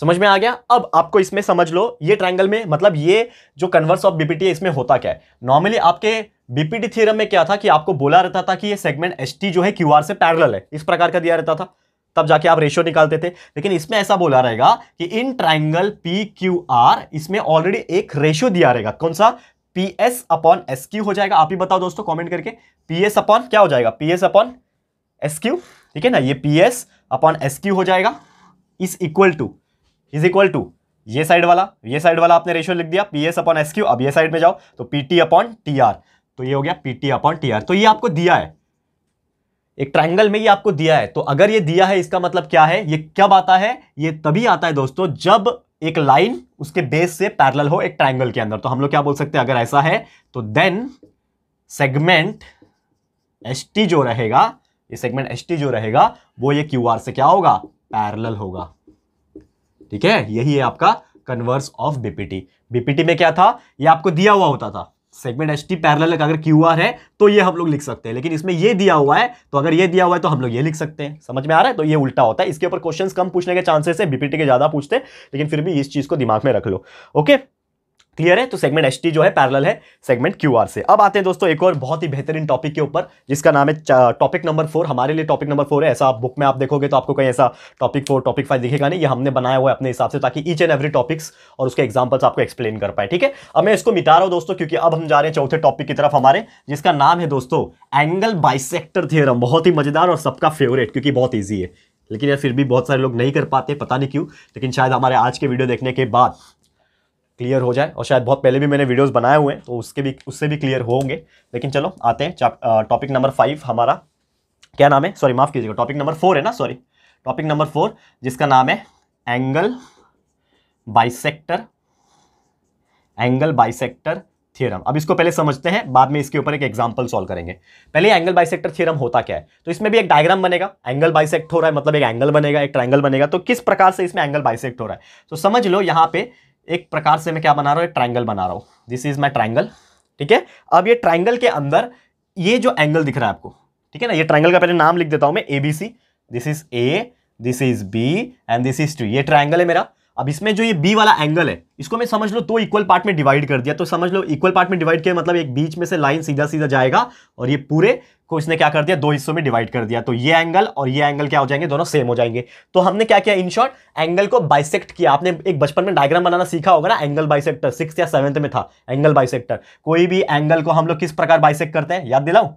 समझ में आ गया? अब आपको इसमें समझ लो, ये ट्रायंगल में मतलब ये जो कन्वर्स ऑफ बीपीटी है, इसमें होता क्या है। नॉर्मली आपके बीपीटी थ्योरम में क्या था कि आपको बोला रहता था कि ये सेगमेंट एस टी जो है क्यू आर से पैरेलल है, इस प्रकार का दिया रहता था, तब जाके आप रेशियो निकालते थे। लेकिन इसमें ऐसा बोला रहेगा कि in triangle P Q R, इसमें ऑलरेडी एक रेशियो दिया रहेगा। कौन सा, P S upon S Q हो जाएगा। आप ही बताओ दोस्तों कमेंट करके, पी एस अपॉन क्या हो जाएगा, P S upon S Q. ठीक है ना, ये P S upon S Q हो जाएगा। Is equal to, is equal to ये साइड वाला, ये साइड वाला आपने रेशियो लिख दिया P S upon S Q. अब ये साइड में जाओ तो P T upon T R, तो ये हो गया P T upon T R. तो ये आपको दिया है एक ट्रायंगल में, ये आपको दिया है। तो अगर ये दिया है, इसका मतलब क्या है, ये कब आता है, ये तभी आता है दोस्तों जब एक लाइन उसके बेस से पैरेलल हो एक ट्रायंगल के अंदर। तो हम लोग क्या बोल सकते हैं, अगर ऐसा है तो देन सेगमेंट एसटी जो रहेगा, ये सेगमेंट एसटी जो रहेगा वो ये क्यूआर से क्या होगा, पैरेलल होगा। ठीक है, यही है आपका कन्वर्स ऑफ बीपीटी। बीपीटी में क्या था, ये आपको दिया हुआ होता था सेगमेंट एस टी पैरेलल, अगर क्यू आर है तो ये हम लोग लिख सकते हैं। लेकिन इसमें ये दिया हुआ है, तो अगर ये दिया हुआ है तो हम लोग ये लिख सकते हैं। समझ में आ रहा है? तो ये उल्टा होता है। इसके ऊपर क्वेश्चंस कम पूछने के चांसेस है, बीपीटी के ज्यादा पूछते हैं, लेकिन फिर भी इस चीज को दिमाग में रख लो। ओके, क्लियर है? तो सेगमेंट एस टी जो है पैरेलल है सेगमेंट क्यू आर से। अब आते हैं दोस्तों एक और बहुत ही बेहतरीन टॉपिक के ऊपर, जिसका नाम है टॉपिक नंबर फोर। हमारे लिए टॉपिक नंबर फोर है, ऐसा आप बुक में आप देखोगे तो आपको कहीं ऐसा टॉपिक फोर टॉपिक फाइव दिखेगा नहीं। ये हमने बनाया हुआ है अपने हिसाब से, ताकि ईच एंड एवरी टॉपिक्स और उसके एग्जाम्पल्स आपको एक्सप्लेन कर पाए। ठीक है, अब मैं इसको मिटा रहा हूँ दोस्तों, क्योंकि अब हम जा रहे हैं चौथे टॉपिक की तरफ हमारे, जिसका नाम है दोस्तों एंगल बाइसेक्टर थ्योरम। बहुत ही मजेदार और सबका फेवरेट, क्योंकि बहुत ईजी है, लेकिन यार फिर भी बहुत सारे लोग नहीं कर पाते, पता नहीं क्यों। लेकिन शायद हमारे आज के वीडियो देखने के बाद क्लियर हो जाए, और शायद बहुत पहले भी मैंने वीडियोस बनाए हुए हैं तो उसके भी उससे भी क्लियर होंगे। लेकिन चलो आते हैं टॉपिक नंबर फाइव, हमारा क्या नाम है, सॉरी माफ़ कीजिएगा, टॉपिक नंबर फोर है ना, सॉरी टॉपिक नंबर फोर, जिसका नाम है angle bisector, angle bisector theorem. अब इसको पहले समझते हैं, बाद में इसके ऊपर एक एग्जांपल सॉल्व करेंगे। पहले एंगल बाइसेक्टर थ्योरम होता क्या है, तो इसमें भी एक डायग्राम बनेगा, एंगल बाइसेक्ट हो रहा है मतलब एक एंगल बनेगा, एक ट्रायंगल बनेगा। तो किस प्रकार से इसमें एंगल बाइसेक्ट हो रहा है, तो समझ लो यहाँ पे एक प्रकार से मैं क्या बना रहा हूँ, एक ट्रायंगल बना रहा हूँ। This is my triangle. ठीक है, अब ये ट्रायंगल के अंदर ये जो एंगल दिख रहा है आपको, ठीक है ना, ये ट्रायंगल का पहले नाम लिख देता हूँ मैं, A B C. This is A, this is B and this is two, ये ट्रायंगल है मेरा। अब इसमें जो ये बी वाला एंगल है, इसको मैं समझ लो दो इक्वल पार्ट में डिवाइड कर दिया। तो समझ लो इक्वल पार्ट में डिवाइड किया मतलब एक बीच में से लाइन सीधा सीधा जाएगा, और ये पूरे को इसने क्या कर दिया, दो हिस्सों में डिवाइड कर दिया। तो ये एंगल और ये एंगल क्या हो जाएंगे, दोनों सेम हो जाएंगे। तो हमने क्या किया, इन शॉर्ट एंगल को बाइसेक्ट किया। आपने एक बचपन में डायग्राम बनाना सीखा होगा ना, एंगल बाइसेक्टर, सिक्स या सेवंथ में था एंगल बाइसेक्टर। कोई भी एंगल को हम लोग किस प्रकार बाइसेक्ट करते हैं, याद दिलाऊं,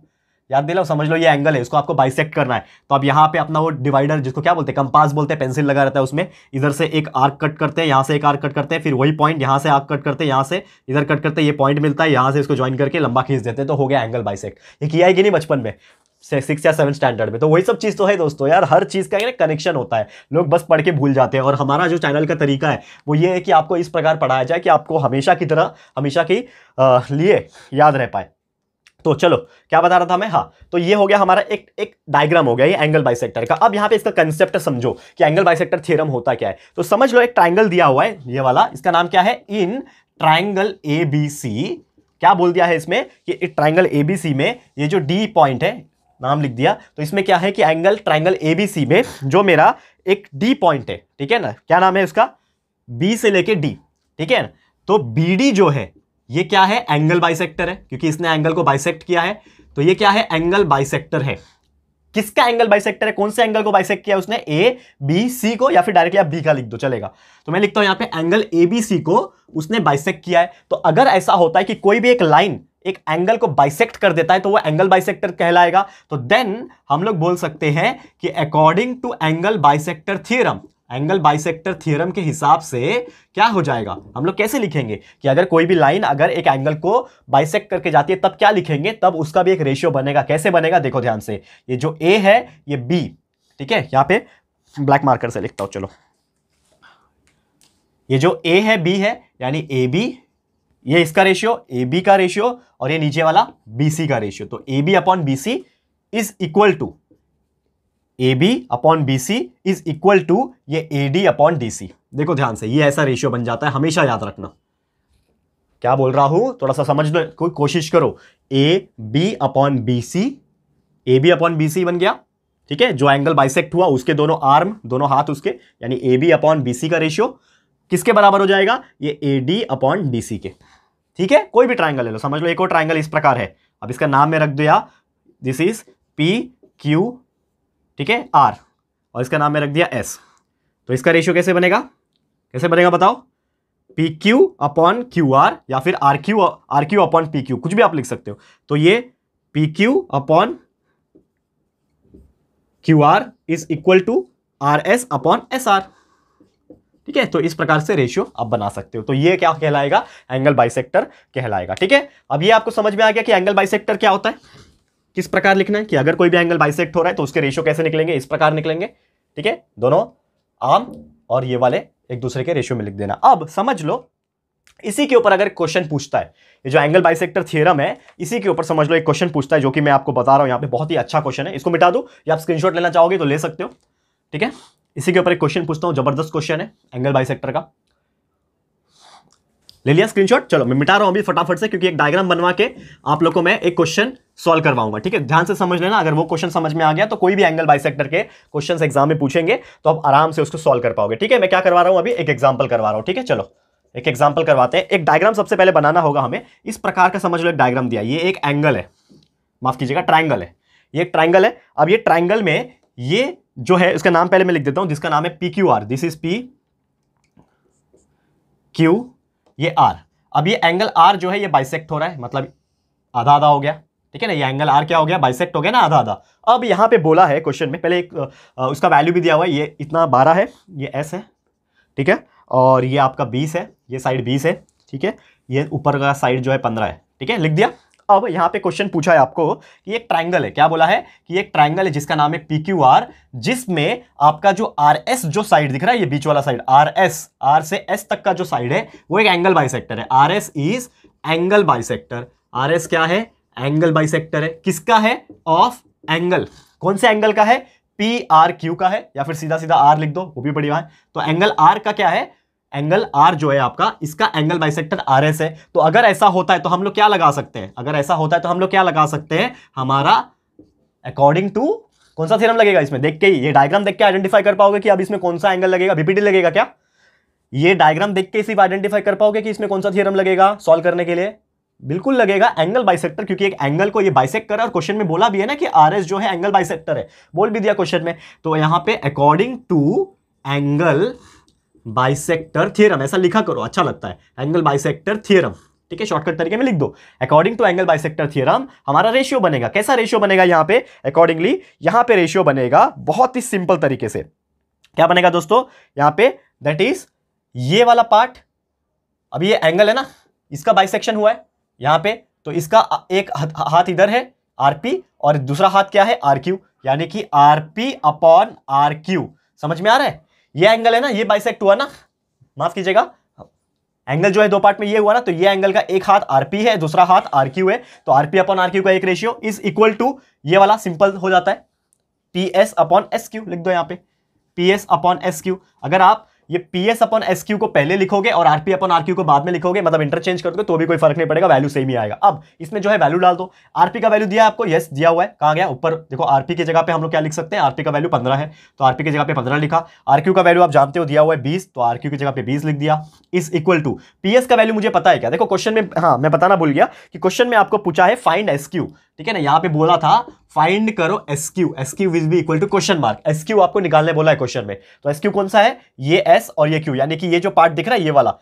याद दिलाओ। समझ लो ये एंगल है, इसको आपको बाइसेक्ट करना है। तो आप यहाँ पे अपना वो डिवाइडर, जिसको क्या बोलते हैं, कंपास बोलते हैं, पेंसिल लगा रहता है, उसमें इधर से एक आर्क कट करते हैं, यहाँ से एक आर्क कट करते हैं, फिर वही पॉइंट यहाँ से आर्क कट करते हैं, यहाँ से इधर कट करते हैं, ये पॉइंट मिलता है, यहाँ से इसको ज्वाइन करके लंबा खींच देते हैं। तो हो गया एंगल बाइसेक्ट। ये किया है कि नहीं बचपन में, सिक्स या सेवन स्टैंडर्ड में? तो वही सब चीज़ तो है दोस्तों, यार हर चीज़ का कनेक्शन होता है, लोग बस पढ़ के भूल जाते हैं। और हमारा जो चैनल का तरीका है वो ये है कि आपको इस प्रकार पढ़ाया जाए कि आपको हमेशा की तरह, हमेशा की लिए याद रह पाए। तो चलो क्या बता रहा था मैं, हाँ, तो ये हो गया हमारा एक एक डायग्राम हो गया ये एंगल बाइसेक्टर का। अब यहाँ पे इसका कंसेप्ट समझो कि एंगल बाइसेक्टर थ्योरम होता क्या है। तो समझ लो एक ट्रायंगल दिया हुआ है, ये वाला, इसका नाम क्या है, इन ट्रायंगल ए बी सी, क्या बोल दिया है इसमें कि ट्राइंगल एबीसी में ये जो डी पॉइंट है, नाम लिख दिया, तो इसमें क्या है कि एंगल ट्राइंगल एबीसी में जो मेरा एक डी पॉइंट है, ठीक है ना, क्या नाम है इसका, बी से लेके डी, ठीक है ना, तो बी डी जो है ये क्या है, एंगल बाइसेक्टर है, क्योंकि इसने एंगल को बाइसेक्ट किया है, तो ये क्या है, एंगल बाइसेक्टर है। किसका एंगल बाइसेक्टर है, कौन से एंगल को बाइसेक्ट किया उसने, ए बी सी को, या फिर डायरेक्टली आप बी का लिख दो चलेगा। तो मैं लिखता हूं यहां पे एंगल ए बी सी को उसने बाइसेक्ट किया है। तो अगर ऐसा होता है कि कोई भी एक लाइन एक एंगल को बाइसेक्ट कर देता है तो वो एंगल बाइसेक्टर कहलाएगा। तो देन हम लोग बोल सकते हैं कि according to angle bisector theorem, angle bisector theorem के हिसाब से क्या हो जाएगा, हम लोग कैसे लिखेंगे कि अगर कोई भी लाइन अगर एक एंगल को बाइसेक्ट करके जाती है तब क्या लिखेंगे, तब उसका भी एक रेशियो बनेगा। कैसे बनेगा, देखो ध्यान से, ये जो ए है ये बी, ठीक है, यहाँ पे ब्लैक मार्कर से लिखता हूँ, चलो, ये जो ए है बी है, यानी ए बी, ये इसका रेशियो, ए बी का रेशियो, और ये नीचे वाला बी सी का रेशियो। तो A B upon B C is equal to A B upon B C is equal to ये A D upon D C. देखो ध्यान से, ये ऐसा रेशियो बन जाता है, हमेशा याद रखना। क्या बोल रहा हूं, थोड़ा सा समझ लो, कोई कोशिश करो। A B upon B C, A B upon B C बन गया, ठीक है, जो एंगल बाइसेक्ट हुआ उसके दोनों आर्म, दोनों हाथ उसके, यानी A B upon B C का रेशियो किसके बराबर हो जाएगा, ये A D upon D C के, ठीक है। कोई भी ट्राइंगल ले लो, समझ लो एक और ट्राइंगल इस प्रकार है, अब इसका नाम मैं रख दिया, दिस इज पी क्यू, ठीक है, आर, और इसका नाम मैं रख दिया एस। तो इसका रेशियो कैसे बनेगा, कैसे बनेगा बताओ, P Q upon Q R, या फिर R Q R Q upon P Q, कुछ भी आप लिख सकते हो। तो ये P Q upon Q R is equal to R S upon S R, ठीक है। तो इस प्रकार से रेशियो आप बना सकते हो। तो ये क्या कहलाएगा, एंगल बाइसेक्टर कहलाएगा, ठीक है। अब ये आपको समझ में आ गया कि एंगल बाइसेक्टर क्या होता है, किस प्रकार लिखना है, कि अगर कोई भी एंगल बाइसेक्ट हो रहा है तो उसके रेशियो कैसे निकलेंगे, इस प्रकार निकलेंगे, ठीक है, दोनों आर्म और ये वाले एक दूसरे के रेशियो में लिख देना। अब समझ लो इसी के ऊपर अगर क्वेश्चन पूछता है, ये जो एंगल बाइसेक्टर थ्योरम है इसी के ऊपर समझ लो एक क्वेश्चन पूछता है, जो कि मैं आपको बता रहा हूँ यहाँ पे, बहुत ही अच्छा क्वेश्चन है, इसको मिटा दूँ या आप स्क्रीनशॉट लेना चाहोगे तो ले सकते हो, ठीक है। इसी के ऊपर एक क्वेश्चन पूछता हूँ, जबरदस्त क्वेश्चन है एंगल बाइसेक्टर का, ले लिया स्क्रीनशॉट, चलो मैं मिटा रहा हूँ अभी फटाफट से, क्योंकि एक डायग्राम बनवा के आप लोग को मैं एक क्वेश्चन सॉल्व करवाऊंगा, ठीक है, ध्यान से समझ लेना। अगर वो क्वेश्चन समझ में आ गया तो कोई भी एंगल बाइसेक्टर के क्वेश्चंस एग्जाम में पूछेंगे तो आप आराम से उसको सॉल्व कर पाओगे, ठीक है। मैं क्या करवा रहा हूँ अभी, एक एग्जाम्पल करवा रहा हूँ, ठीक है, चलो एक एग्जाम्पल करवाते हैं। एक डायग्राम सबसे पहले बनाना होगा हमें, इस प्रकार का समझ लो एक डायग्राम दिया, ये एक एंगल है, माफ कीजिएगा ट्राइंगल है, ये एक ट्राइंगल है। अब ये ट्राइंगल में ये जो है उसका नाम पहले मैं लिख देता हूँ, जिसका नाम है P Q R, this is P Q, ये R। अब ये एंगल R जो है ये बाइसेक्ट हो रहा है, मतलब आधा आधा हो गया, ठीक है ना, ये एंगल R क्या हो गया, बाइसेक्ट हो गया ना, आधा आधा। अब यहाँ पे बोला है क्वेश्चन में, पहले एक उसका वैल्यू भी दिया हुआ है, ये इतना बारह है, ये S है, ठीक है, और ये आपका बीस है, ये साइड बीस है, ठीक है, ये ऊपर का साइड जो है पंद्रह है, ठीक है, लिख दिया। अब यहाँ पे क्वेश्चन पूछा है आपको कि एक ट्राइंगल है, क्या बोला है कि एक ट्राइंगल है जिसका नाम है पी क्यू आर, जिसमें आपका जो आर एस जो साइड दिख रहा है, ये बीच वाला साइड आर एस, आर से एस तक का जो साइड है वो एक एंगल बाइसेक्टर है। R S is angle bisector, R S क्या है, एंगल बाइसेक्टर है, किसका है, ऑफ एंगल, कौन से एंगल का है, पी आर क्यू का है, या फिर सीधा सीधा आर लिख दो वो भी बढ़िया है। तो एंगल आर का क्या है, एंगल आर जो है आपका, इसका एंगल बाइसेक्टर आर एस है। तो अगर ऐसा होता है तो हम लोग क्या लगा सकते हैं, अगर ऐसा होता है तो हम लोग क्या लगा सकते हैं, हमारा अकॉर्डिंग टू कौन सा थ्योरम लगेगा, इसमें देख के ही, ये डायग्राम देख के आइडेंटिफाई कर पाओगे कि अब इसमें कौन सा एंगल लगेगा, बीपीडी लगेगा क्या, ये डायग्राम देख के सिर्फ आइडेंटिफाई कर पाओगे कि इसमें कौन सा थ्योरम लगेगा सॉल्व करने के लिए, बिल्कुल लगेगा एंगल बाइसेक्टर, क्योंकि एक एंगल को ये बाइसेक्ट कर रहा है, और क्वेश्चन में बोला भी है ना कि आर एस जो है एंगल बाइसेक्टर है, बोल भी दिया क्वेश्चन में। तो यहाँ पे according to angle bisector theorem, ऐसा लिखा करो, अच्छा लगता है, एंगल बाइसेक्टर थ्योरम, ठीक है, शॉर्टकट तरीके में लिख दो, according to angle bisector theorem हमारा रेशियो बनेगा। कैसा रेशियो बनेगा यहाँ पे, अकॉर्डिंगली यहाँ पे रेशियो बनेगा बहुत ही सिंपल तरीके से, क्या बनेगा दोस्तों यहाँ पे, दैट इज ये वाला पार्ट, अभी ये एंगल है ना, इसका बाइसेक्शन हुआ है यहाँ पे, तो इसका एक हाथ इधर है आरपी और दूसरा हाथ क्या है, आरक्यू, यानी कि आरपी अपॉन आरक्यू, समझ में आ रहा है। ये एंगल है ना, ये बाइसेक्ट हुआ ना, माफ कीजिएगा, एंगल जो है दो पार्ट में ये हुआ ना, तो ये एंगल का एक हाथ आरपी है, दूसरा हाथ आरक्यू है, तो आरपी अपॉन आरक्यू का एक रेशियो इज इक्वल टू, ये वाला सिंपल हो जाता है, P S upon S Q, लिख दो यहाँ पे P S upon S Q. अगर आप ये P S upon S Q को पहले लिखोगे और आरपी अपन आरक्यू को बाद में लिखोगे, मतलब इंटरचेंज कर दोगे तो भी कोई फर्क नहीं पड़ेगा, वैल्यू सेम ही आएगा। अब इसमें जो है वैल्यू डाल दो, आरपी का वैल्यू दिया आपको, यस दिया हुआ है, कहाँ गया ऊपर देखो, आरपी की जगह पे हम लोग क्या लिख सकते हैं, आरपी का वैल्यू पंद्रह है तो आरपी की जगह पे पंद्रह लिखा, आरक्यू का वैल्यू आप जानते हो दिया हुआ है बीस तो आरक्यू की जगह पे बीस लिख दिया, is equal to P S का वैल्यू मुझे पता है क्या, देखो क्वेश्चन में, हाँ मैं बताना भूल गया कि क्वेश्चन में आपको पूछा है फाइंड एस क्यू, ठीक है ना, यहाँ पे बोला था फाइंड करो S Q, S Q is be equal to question mark, S Q आपको निकालने बोला है क्वेश्चन में, तो एस क्यू कौन सा है, ये एस और ये क्यू, यानी कि ये जो पार्ट दिख रहा है ये वाला,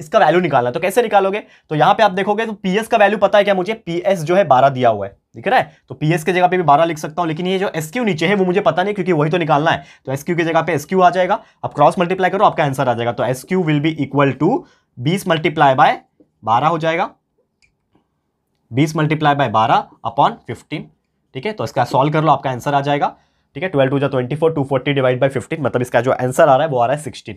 इसका वैल्यू निकालना, तो कैसे निकालोगे, तो यहाँ पे आप देखोगे तो पी एस का वैल्यू पता है क्या मुझे, पी एस जो है बारह दिया हुआ है दिख रहा है, तो पी एस की जगह पे भी बारह लिख सकता हूँ, लेकिन ये जो एस क्यू नीचे है वो मुझे पता नहीं क्योंकि वही तो निकालना है, तो एस क्यू की जगह पे एस क्यू आ जाएगा, आप क्रॉस मल्टीप्लाई करो आपका आंसर आ जाएगा, तो S Q will be equal to बीस मल्टीप्लाई बाय बारह हो जाएगा, बीस मल्टीप्लाई बाय बारह अपॉन फिफ्टीन, ठीक है, तो इसका सॉल्व कर लो आपका आंसर आ जाएगा, ठीक है, ट्वेल्व टू जा twenty four, two forty divide by fifteen, मतलब इसका जो आंसर आ रहा है वो आ रहा है सिक्सटीन,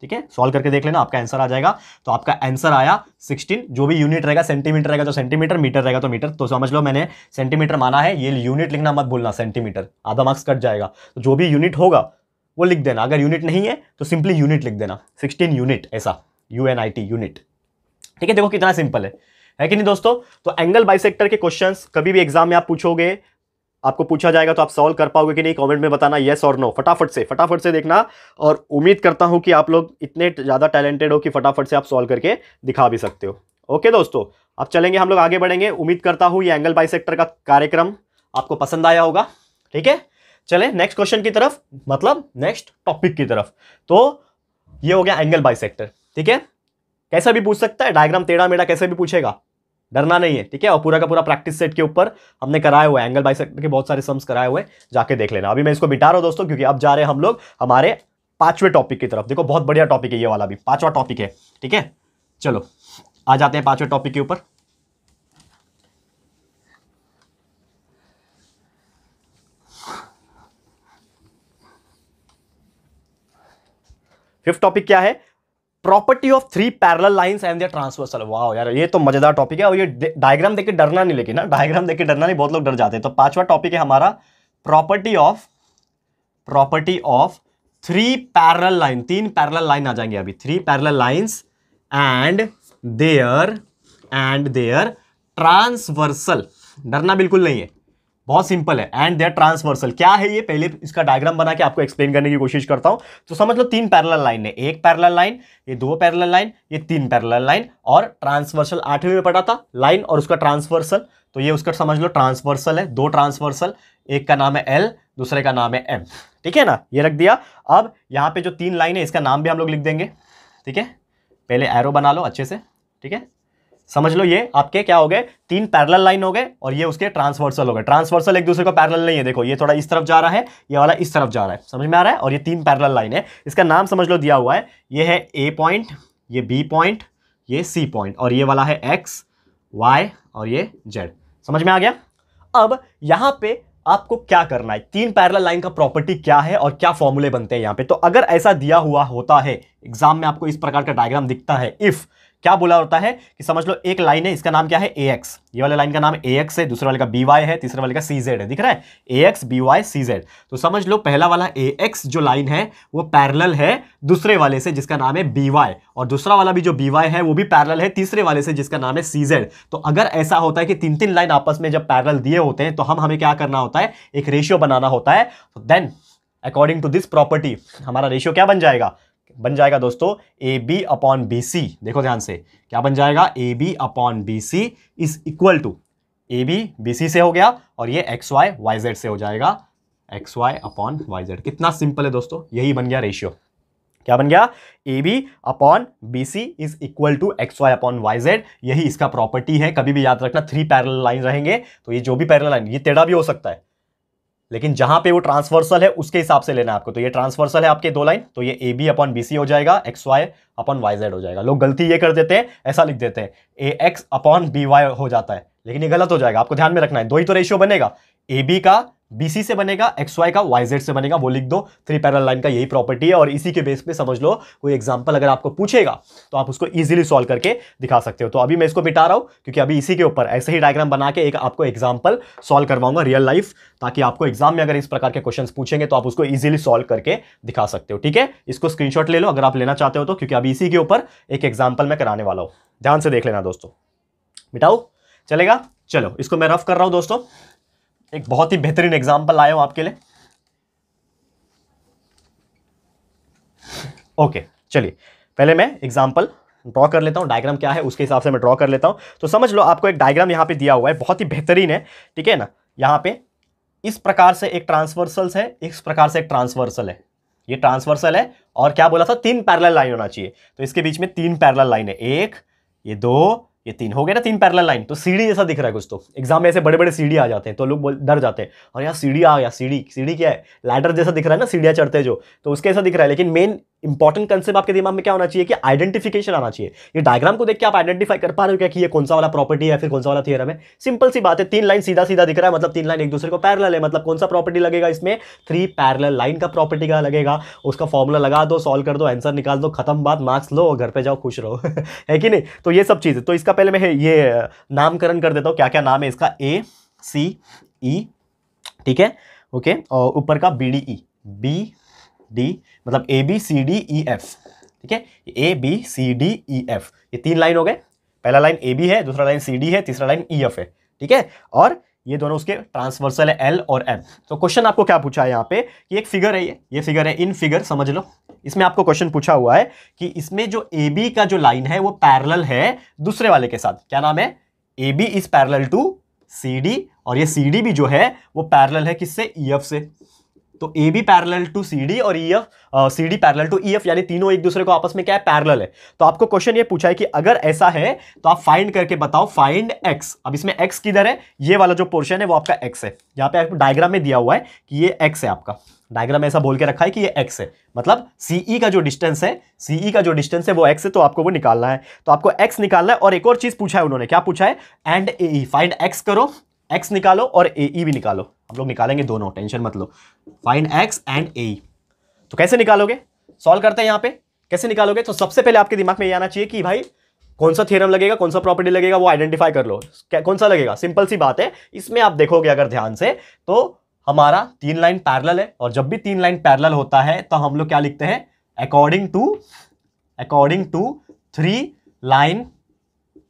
ठीक है, सॉल्व करके देख लेना आपका आंसर आ जाएगा, तो आपका आंसर आया सिक्सटीन, जो भी यूनिट रहेगा, सेंटीमीटर रहेगा तो सेंटीमीटर, मीटर रहेगा तो मीटर, तो समझ लो मैंने सेंटीमीटर माना है, ये यूनिट लिखना मत भूलना, सेंटीमीटर आधा मार्क्स कट जाएगा, तो जो भी यूनिट होगा वो लिख देना, अगर यूनिट नहीं है तो सिंपली यूनिट लिख देना, सिक्सटीन यूनिट, ऐसा U N I T unit, ठीक है, देखो कितना सिंपल है है कि नहीं दोस्तों। तो एंगल बाइसेक्टर के क्वेश्चंस कभी भी एग्जाम में आप पूछोगे, आपको पूछा जाएगा तो आप सॉल्व कर पाओगे कि नहीं, कमेंट में बताना येस और नो, फटाफट से फटाफट से देखना, और उम्मीद करता हूं कि आप लोग इतने ज़्यादा टैलेंटेड हो कि फटाफट से आप सॉल्व करके दिखा भी सकते हो। ओके दोस्तों, अब चलेंगे हम लोग आगे बढ़ेंगे, उम्मीद करता हूँ ये एंगल बाइसेक्टर का कार्यक्रम आपको पसंद आया होगा, ठीक है, चले नेक्स्ट क्वेश्चन की तरफ, मतलब नेक्स्ट टॉपिक की तरफ। तो ये हो गया एंगल बाइसेक्टर, ठीक है, कैसा भी पूछ सकता है, डायग्राम टेढ़ा मेढ़ा कैसे भी पूछेगा, डरना नहीं है, ठीक है, और पूरा का पूरा प्रैक्टिस सेट के ऊपर हमने कराया हुआ है, एंगल बाइसेक्टर के बहुत सारे सम्स कराए हुए, जाके देख लेना। अभी मैं इसको बिटा रहा हूं दोस्तों क्योंकि अब जा रहे हैं हम लोग हमारे पांचवें टॉपिक की तरफ। देखो बहुत बढ़िया टॉपिक है ये वाला भी, पांचवा टॉपिक है, ठीक है, चलो आ जाते हैं पांचवें टॉपिक के ऊपर। फिफ्थ टॉपिक क्या है, property of three parallel lines and their transversal. वाह यार, ये तो मजेदार टॉपिक है, और ये डायग्राम देख के डरना नहीं, लेकिन ना डायग्राम देख के डरना नहीं, बहुत लोग डर जाते हैं। तो पांचवा टॉपिक है हमारा property of property of three parallel line, तीन पैरेलल लाइन आ जाएंगे अभी, three parallel lines and their and their transversal. डरना बिल्कुल नहीं है, बहुत सिंपल है। एंड देयर ट्रांसवर्सल क्या है ये, पहले इसका डायग्राम बना के आपको एक्सप्लेन करने की कोशिश करता हूं। तो समझ लो तीन पैरेलल लाइन है, एक पैरेलल लाइन, ये दो पैरेलल लाइन, ये तीन पैरेलल लाइन, और ट्रांसवर्सल आठवीं में पढ़ा था लाइन और उसका ट्रांसवर्सल, तो ये उसका समझ लो ट्रांसवर्सल है। दो ट्रांसवर्सल, एक का नाम है एल, दूसरे का नाम है एम, ठीक है ना, ये रख दिया। अब यहाँ पे जो तीन लाइन है इसका नाम भी हम लोग लिख देंगे, ठीक है, पहले एरो बना लो अच्छे से, ठीक है, समझ लो ये आपके क्या हो गए, तीन पैरेलल लाइन हो गए और ये उसके ट्रांसवर्सल हो गए। ट्रांसवर्सल एक दूसरे को पैरेलल नहीं है, देखो ये थोड़ा इस तरफ जा रहा है, ये वाला इस तरफ जा रहा है, समझ में आ रहा है, और ये तीन पैरेलल लाइन है, इसका नाम समझ लो दिया हुआ है, ये है ए पॉइंट, ये बी पॉइंट, ये सी पॉइंट, और ये वाला है एक्स वाई और ये जेड, समझ में आ गया। अब यहाँ पे आपको क्या करना है, तीन पैरेलल लाइन का प्रॉपर्टी क्या है और क्या फॉर्मूले बनते हैं यहाँ पे। तो अगर ऐसा दिया हुआ होता है एग्जाम में, आपको इस प्रकार का डायग्राम दिखता है, इफ क्या बोला होता है कि समझ लो एक लाइन है, इसका नाम क्या है A X, ये वाले लाइन का नाम A X है, दूसरे वाले का B Y है, तीसरे वाले का C Z है, दिख रहा है A X B Y C Z। तो समझ लो पहला वाला A X जो लाइन है वो पैरेलल है दूसरे वाले से जिसका नाम है B Y, और दूसरा वाला भी जो B Y है वो भी पैरेलल है तीसरे वाले से जिसका नाम है C Z। तो अगर ऐसा होता है कि तीन तीन लाइन आपस में जब पैरेलल दिए होते हैं तो हम हमें क्या करना होता है, एक रेशियो बनाना होता है। Then according to this property हमारा रेशियो क्या बन जाएगा, बन जाएगा दोस्तों A B upon B C. देखो ध्यान से क्या बन जाएगा, A B upon B C is equal to, A B B C से हो गया और ये एक्स वाई वाई जेड से हो जाएगा, X Y upon Y Z. कितना सिंपल है दोस्तों, यही बन गया रेशियो। क्या बन गया, A B upon B C is equal to X Y upon Y Z, यही इसका प्रॉपर्टी है। कभी भी याद रखना, थ्री पैरेलल लाइन रहेंगे तो ये जो भी पैरेलल लाइन, ये टेढ़ा भी हो सकता है लेकिन जहां पे वो ट्रांसवर्सल है उसके हिसाब से लेना है आपको। तो ये ट्रांसवर्सल है आपके दो लाइन, तो ये A B upon B C हो जाएगा, X Y upon Y Z हो जाएगा। लोग गलती ये कर देते हैं, ऐसा लिख देते हैं A X upon B Y हो जाता है, लेकिन ये गलत हो जाएगा, आपको ध्यान में रखना है। दो ही तो रेशियो बनेगा, ए बी का बीसी से बनेगा, एक्स वाई का वाई जेड से बनेगा, वो लिख दो। थ्री पैरेलल लाइन का यही प्रॉपर्टी है और इसी के बेस पे समझ लो कोई एग्जांपल अगर आपको पूछेगा तो आप उसको इजीली सॉल्व करके दिखा सकते हो। तो अभी मैं इसको मिटा रहा हूँ क्योंकि अभी इसी के ऊपर ऐसे ही डायग्राम बना के एक आपको एग्जाम्पल सॉल्व करवाऊंगा रियल लाइफ, ताकि आपको एग्जाम में अगर इस प्रकार के क्वेश्चन पूछेंगे तो आप उसको ईजिली सॉल्व करके दिखा सकते हो। ठीक है, इसको स्क्रीनशॉट ले लो अगर आप लेना चाहते हो तो, क्योंकि अभी इसी के ऊपर एक एग्जाम्पल मैं कराने वाला हूँ। ध्यान से देख लेना दोस्तों। मिटाओ, चलेगा? चलो इसको मैं रफ कर रहा हूँ दोस्तों। एक बहुत ही बेहतरीन एग्जाम्पल आया हूं आपके लिए। ओके चलिए, पहले मैं एग्जाम्पल ड्रॉ कर लेता हूं। डायग्राम क्या है उसके हिसाब से मैं ड्रॉ कर लेता हूं। तो समझ लो आपको एक डायग्राम यहां पे दिया हुआ है, बहुत ही बेहतरीन है। ठीक है ना, यहां पे इस प्रकार से एक ट्रांसवर्सल है, इस प्रकार से एक ट्रांसवर्सल है, ये ट्रांसवर्सल है। और क्या बोला था, तीन पैरेलल लाइन होना चाहिए। तो इसके बीच में तीन पैरेलल लाइन है, एक, ये दो, ये तीन हो गए ना, तीन पैरेलल लाइन। तो सीढ़ी जैसा दिख रहा है कुछ। तो एग्जाम में ऐसे बड़े बड़े सीढ़ी आ जाते हैं तो लोग डर जाते हैं, और यार सीढ़ी आ गया, सीढ़ी सीढ़ी क्या है, लैडर जैसा दिख रहा है ना, सीढ़ियाँ चढ़ते जो, तो उसके ऐसा दिख रहा है। लेकिन मेन इंपॉर्टेंट कंसेप्ट आपके दिमाग में क्या होना चाहिए कि आइडेंटिफिकेशन आना चाहिए। ये डायग्राम को देख के आप आइडेंटिफाई कर पा रहे हो क्या कि ये कौन सा वाला प्रॉपर्टी है, फिर कौन सा वाला थियरम है। सिंपल सी बात है, तीन लाइन सीधा सीधा दिख रहा है मतलब तीन लाइन एक दूसरे को पैरेलल है, मतलब कौन सा प्रॉपर्टी लगेगा इसमें, थ्री पैरेलल लाइन का प्रॉपर्टी का लगेगा। उसका फॉर्मुला लगा दो, सॉल्व कर दो, आंसर निकाल दो, खत्म बात, मार्क्स लो, घर पे जाओ, खुश रहो, है कि नहीं। तो ये सब चीज़, तो इसका पहले मैं ये नामकरण कर देता हूँ, क्या क्या नाम है इसका, ए सी ई, ठीक है ओके, और ऊपर का B D E, B D मतलब A B C D E F. ठीक है, A B C D E F, ये तीन लाइन हो गए। पहला लाइन ए बी है, दूसरा लाइन सी डी है, तीसरा लाइन ई एफ है। ठीक है, और ये दोनों उसके ट्रांसवर्सल है, एल और एम। तो क्वेश्चन आपको क्या पूछा है यहाँ पे, कि एक फिगर है, ये ये फिगर है, इन फिगर समझ लो। इसमें आपको क्वेश्चन पूछा हुआ है कि इसमें जो ए बी का जो लाइन है वो पैरेलल है दूसरे वाले के साथ। क्या नाम है, A B is parallel to C D, और ये सी डी भी जो है वो पैरेलल है किससे, ई एफ से। तो A B parallel to C D और E F, C D parallel to E F, यानी तीनों एक दूसरे को आपस में क्या है, पैरेलल है। तो आपको क्वेश्चन ये पूछा है कि अगर ऐसा है तो आप फाइंड करके बताओ, फाइंड एक्स। अब इसमें एक्स किधर है, ये वाला जो पोर्शन है वो आपका एक्स है। यहाँ पे आपको डायग्राम में दिया हुआ है कि ये एक्स है, आपका डायग्राम ऐसा बोल के रखा है कि ये एक्स है, मतलब सीई का जो डिस्टेंस है, सीई का जो डिस्टेंस है वो एक्स है, तो आपको वो निकालना है। तो आपको एक्स निकालना है, और एक और चीज पूछा है उन्होंने, क्या पूछा है, एंड एई, फाइंड एक्स करो, एक्स निकालो और ए ई भी निकालो। हम लोग निकालेंगे दोनों, टेंशन मत लो। Find x and A E, तो कैसे निकालोगे, सॉल्व करते हैं यहाँ पे, कैसे निकालोगे। तो सबसे पहले आपके दिमाग में ये आना चाहिए कि भाई कौन सा थ्योरम लगेगा, कौन सा प्रॉपर्टी लगेगा, वो आइडेंटिफाई कर लो, कौन सा लगेगा। सिंपल सी बात है, इसमें आप देखोगे अगर ध्यान से तो हमारा तीन लाइन पैरेलल है, और जब भी तीन लाइन पैरेलल होता है तो हम लोग क्या लिखते हैं, according to, according to three line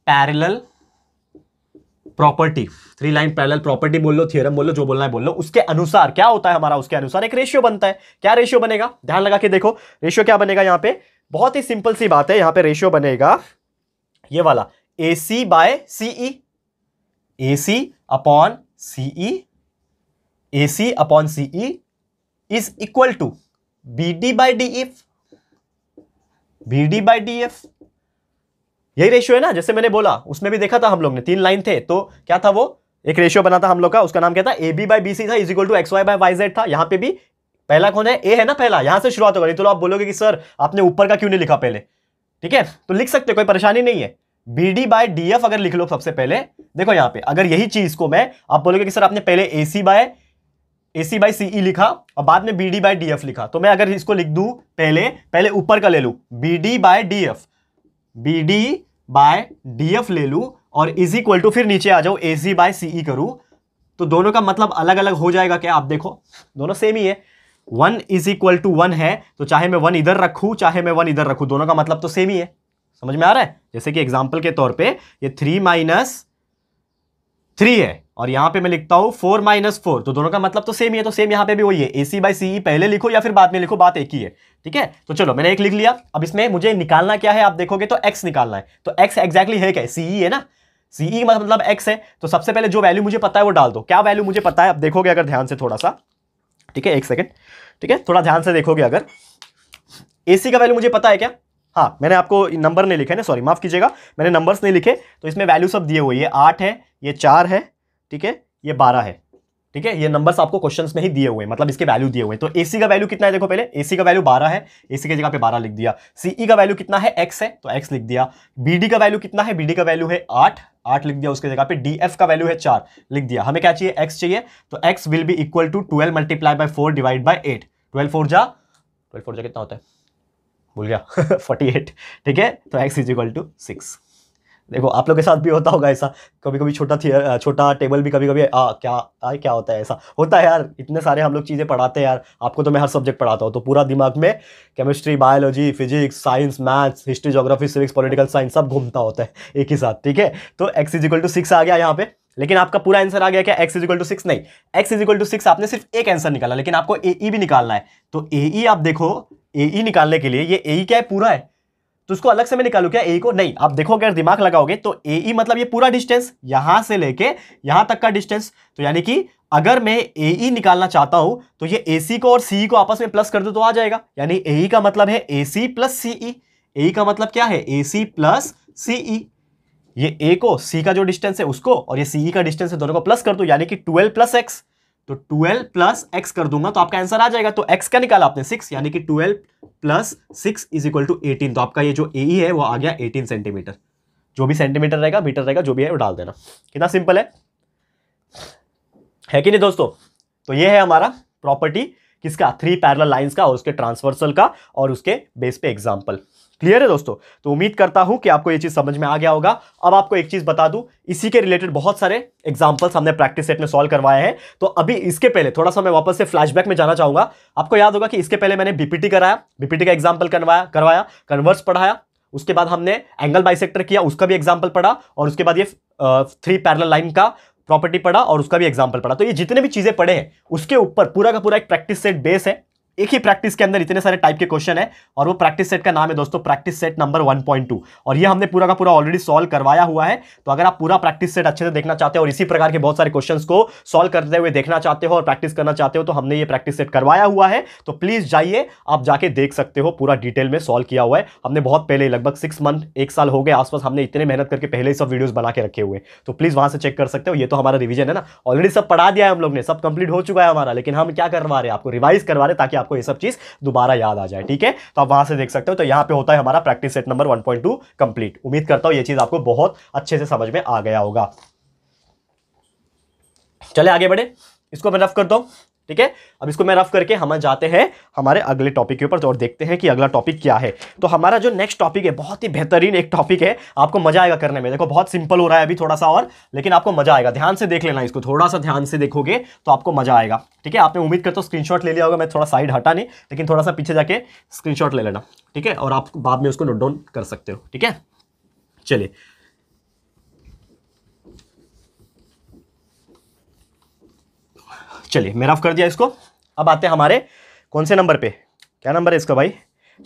parallel property, three line parallel property बोल लो, थियरम बोल लो, जो बोलना है बोल लो, उसके अनुसार क्या होता है हमारा, उसके अनुसार एक रेशियो बनता है। क्या रेशियो बनेगा, ध्यान लगा के देखो, रेशियो क्या बनेगा यहाँ पे, बहुत ही सिंपल सी बात है। यहाँ पे रेशियो बनेगा ये वाला, A C by CE, A C upon CE, A C upon CE is equal to B D by D F, B D by D F. यही रेशियो है ना, जैसे मैंने बोला उसमें भी देखा था हम लोग ने, तीन लाइन थे तो क्या था, वो एक रेशियो बना था हम लोग का, उसका नाम क्या था, A B by B C था, is equal to X Y by Y Z था। यहाँ पे भी पहला कौन है, ए है ना पहला, यहाँ से शुरुआत होगा। नहीं तो आप बोलोगे कि सर आपने ऊपर का क्यों नहीं लिखा पहले, ठीक है तो लिख सकते, कोई परेशानी नहीं है। B D by D F अगर लिख लो सबसे पहले, देखो यहाँ पे अगर यही चीज को मैं, आप बोलोगे कि सर आपने पहले A C by A C by CE लिखा और बाद में B D by D F लिखा, तो मैं अगर इसको लिख दूं पहले, पहले ऊपर का ले लूँ B D by D F, B D by D F ले लूँ और इज इक्वल टू फिर नीचे आ जाओ ए सी बाय सीई करूँ, तो दोनों का मतलब अलग अलग हो जाएगा क्या, आप देखो दोनों सेम ही है, one is equal to one है, तो चाहे मैं वन इधर रखूँ चाहे मैं वन इधर रखूँ, दोनों का मतलब तो सेम ही है। समझ में आ रहा है, जैसे कि एग्जाम्पल के तौर पे ये थ्री माइनस थ्री है और यहाँ पे मैं लिखता हूँ फोर माइनस फोर, तो दोनों का मतलब तो सेम ही है। तो सेम यहाँ पे भी वही है, ए सी बाई सी ई पहले लिखो या फिर बाद में लिखो, बात एक ही है। ठीक है, तो चलो मैंने एक लिख लिया। अब इसमें मुझे निकालना क्या है, आप देखोगे तो एक्स निकालना है। तो एक्स एग्जैक्टली है क्या, सीई है ना, सीई मतलब एक्स है। तो सबसे पहले जो वैल्यू मुझे पता है वो डाल दो। क्या वैल्यू मुझे पता है, आप देखोगे अगर ध्यान से थोड़ा सा, ठीक है एक सेकेंड, ठीक है थोड़ा ध्यान से देखोगे अगर, ए सी का वैल्यू मुझे पता है क्या, हाँ मैंने आपको नंबर नहीं लिखे ना, सॉरी माफ कीजिएगा मैंने नंबर्स नहीं लिखे, तो इसमें वैल्यू सब दिए हुए, ये आठ है, ये चार है, ठीक है ये बारह है, ठीक है ये नंबर्स आपको क्वेश्चंस में ही दिए हुए हैं, मतलब इसके वैल्यू दिए हुए हैं। तो एसी का वैल्यू कितना है, देखो पहले एसी का वैल्यू बारह है, एसी की जगह पे बारह लिख दिया। सीई का वैल्यू कितना है, एक्स है, तो एक्स लिख दिया। बीडी का वैल्यू कितना है, बीडी का वैल्यू है आठ, आठ लिख दिया, उसके जगह पे डी एफ का वैल्यू है चार लिख दिया। हमें क्या चाहिए, एक्स चाहिए, तो X will be equal to twelve multiply by four divide by eight. Twelve four जा ट्वेल्व फोर जा कितना होता है, भूल गया, फोर्टी एट। ठीक है, तो x is equal to six. देखो आप लोग के साथ भी होता होगा ऐसा, कभी कभी छोटा थियर छोटा टेबल भी कभी कभी आ, क्या आ, क्या होता है, ऐसा होता है यार। इतने सारे हम लोग चीज़ें पढ़ाते हैं यार, आपको तो मैं हर सब्जेक्ट पढ़ाता हूँ, तो पूरा दिमाग में chemistry, biology, physics, science, maths, history, geography, civics, political science सब घूमता होता है एक ही साथ। ठीक है, तो x is equal to six आ गया यहाँ पे। लेकिन आपका पूरा आंसर आ गया क्या, X is equal to six? नहीं, X is equal to six आपने सिर्फ एक आंसर निकाला, लेकिन आपको ए ई भी निकालना है। तो ए ई आप देखो, ए ई निकालने के लिए ये ए ई क्या है, पूरा है, तो उसको अलग से मैं निकालू क्या ए को? नहीं, आप देखो अगर दिमाग लगाओगे तो ए मतलब ये पूरा डिस्टेंस यहां से लेके यहां तक का डिस्टेंस। तो यानी कि अगर मैं ए निकालना चाहता हूं तो ये ए को और सी को आपस में प्लस कर दो तो आ जाएगा। यानी ए का मतलब है ए सी प्लस सीई। ए का मतलब क्या है, ए सी प्लस सीई। ये ए को, सी का जो डिस्टेंस है उसको, और ये सीई का डिस्टेंस है, दोनों को प्लस कर दो, यानी कि ट्वेल्व प्लस एक्स। तो ट्वेल्व प्लस एक्स कर दूंगा तो आपका आंसर आ जाएगा। तो एक्स का निकाला आपने सिक्स, यानी कि twelve plus six is equal to eighteen. तो आपका ये जो ए है वो आ गया एटीन सेंटीमीटर। जो भी सेंटीमीटर रहेगा, मीटर रहेगा, जो भी है वो डाल देना। कितना सिंपल है, है कि नहीं दोस्तों? तो ये है हमारा प्रॉपर्टी किसका, थ्री पैरेलल लाइंस का और उसके ट्रांसवर्सल का, और उसके बेस पे एग्जाम्पल। क्लियर है दोस्तों? तो उम्मीद करता हूं कि आपको ये चीज़ समझ में आ गया होगा। अब आपको एक चीज़ बता दूं, इसी के रिलेटेड बहुत सारे एग्जांपल्स हमने प्रैक्टिस सेट में सॉल्व करवाए हैं। तो अभी इसके पहले थोड़ा सा मैं वापस से फ्लैशबैक में जाना चाहूँगा। आपको याद होगा कि इसके पहले मैंने बीपीटी कराया, बीपीटी का एग्जाम्पल करवाया करवाया कन्वर्स पढ़ाया। उसके बाद हमने एंगल बाइसेक्टर किया, उसका भी एग्जाम्पल पढ़ा, और उसके बाद ये थ्री पैरेलल लाइन का प्रॉपर्टी पढ़ा और उसका भी एग्जाम्पल पढ़ा। तो ये जितने भी चीज़ें पढ़े हैं उसके ऊपर पूरा का पूरा एक प्रैक्टिस सेट बेस है। एक ही प्रैक्टिस के अंदर इतने सारे टाइप के क्वेश्चन है, और वो प्रैक्टिस सेट का नाम है दोस्तों practice set number one point two. और ये हमने पूरा का पूरा ऑलरेडी सॉल्व करवाया हुआ है। तो अगर आप पूरा प्रैक्टिस सेट अच्छे से देखना चाहते हो और इसी प्रकार के बहुत सारे क्वेश्चंस को सॉल्व करते हुए देखना चाहते हो और प्रैक्टिस करना चाहते हो, तो हमने ये प्रैक्टिस सेट करवाया हुआ है। तो प्लीज़ जाइए, आप जाके देख सकते हो, पूरा डिटेल में सॉल्व किया हुआ है हमने। बहुत पहले, लगभग सिक्स मंथ एक साल हो गए आसपास, हमने इतने मेहनत करके पहले ही सब वीडियोज़ बना के रखे हुए। तो प्लीज़ वहाँ से चेक कर सकते हो। ये तो हमारा रिविजन है ना, ऑलरेडी सब पढ़ा दिया है हम लोग ने, सब कंप्लीट हो चुका है हमारा, लेकिन हम क्या करवा रहे हैं, आपको रिवाइज करवा रहे हैं ताकि आपको ये सब चीज दोबारा याद आ जाए। ठीक है, तो आप वहां से देख सकते हो। तो यहां पे होता है हमारा practice set number one point two complete. उम्मीद करता हूं ये चीज आपको बहुत अच्छे से समझ में आ गया होगा। चले आगे बढ़े, इसको मैं रफ करता हूं। ठीक है, अब इसको मैं रफ करके हम जाते हैं हमारे अगले टॉपिक के ऊपर और देखते हैं कि अगला टॉपिक क्या है। तो हमारा जो नेक्स्ट टॉपिक है बहुत ही बेहतरीन एक टॉपिक है, आपको मजा आएगा करने में। देखो बहुत सिंपल हो रहा है अभी थोड़ा सा और, लेकिन आपको मजा आएगा। ध्यान से देख लेना, इसको थोड़ा सा ध्यान से देखोगे तो आपको मजा आएगा। ठीक है, आपने उम्मीद करता हूँ स्क्रीनशॉट ले लिया होगा। मैं थोड़ा साइड हटा नहीं, लेकिन थोड़ा सा पीछे जाके स्क्रीनशॉट ले लेना। ठीक है, और आप बाद में उसको नोट डाउन कर सकते हो। ठीक है, चलिए चलिए मैं रफ कर दिया इसको। अब आते हैं हमारे कौन से नंबर पे, क्या नंबर है इसका भाई,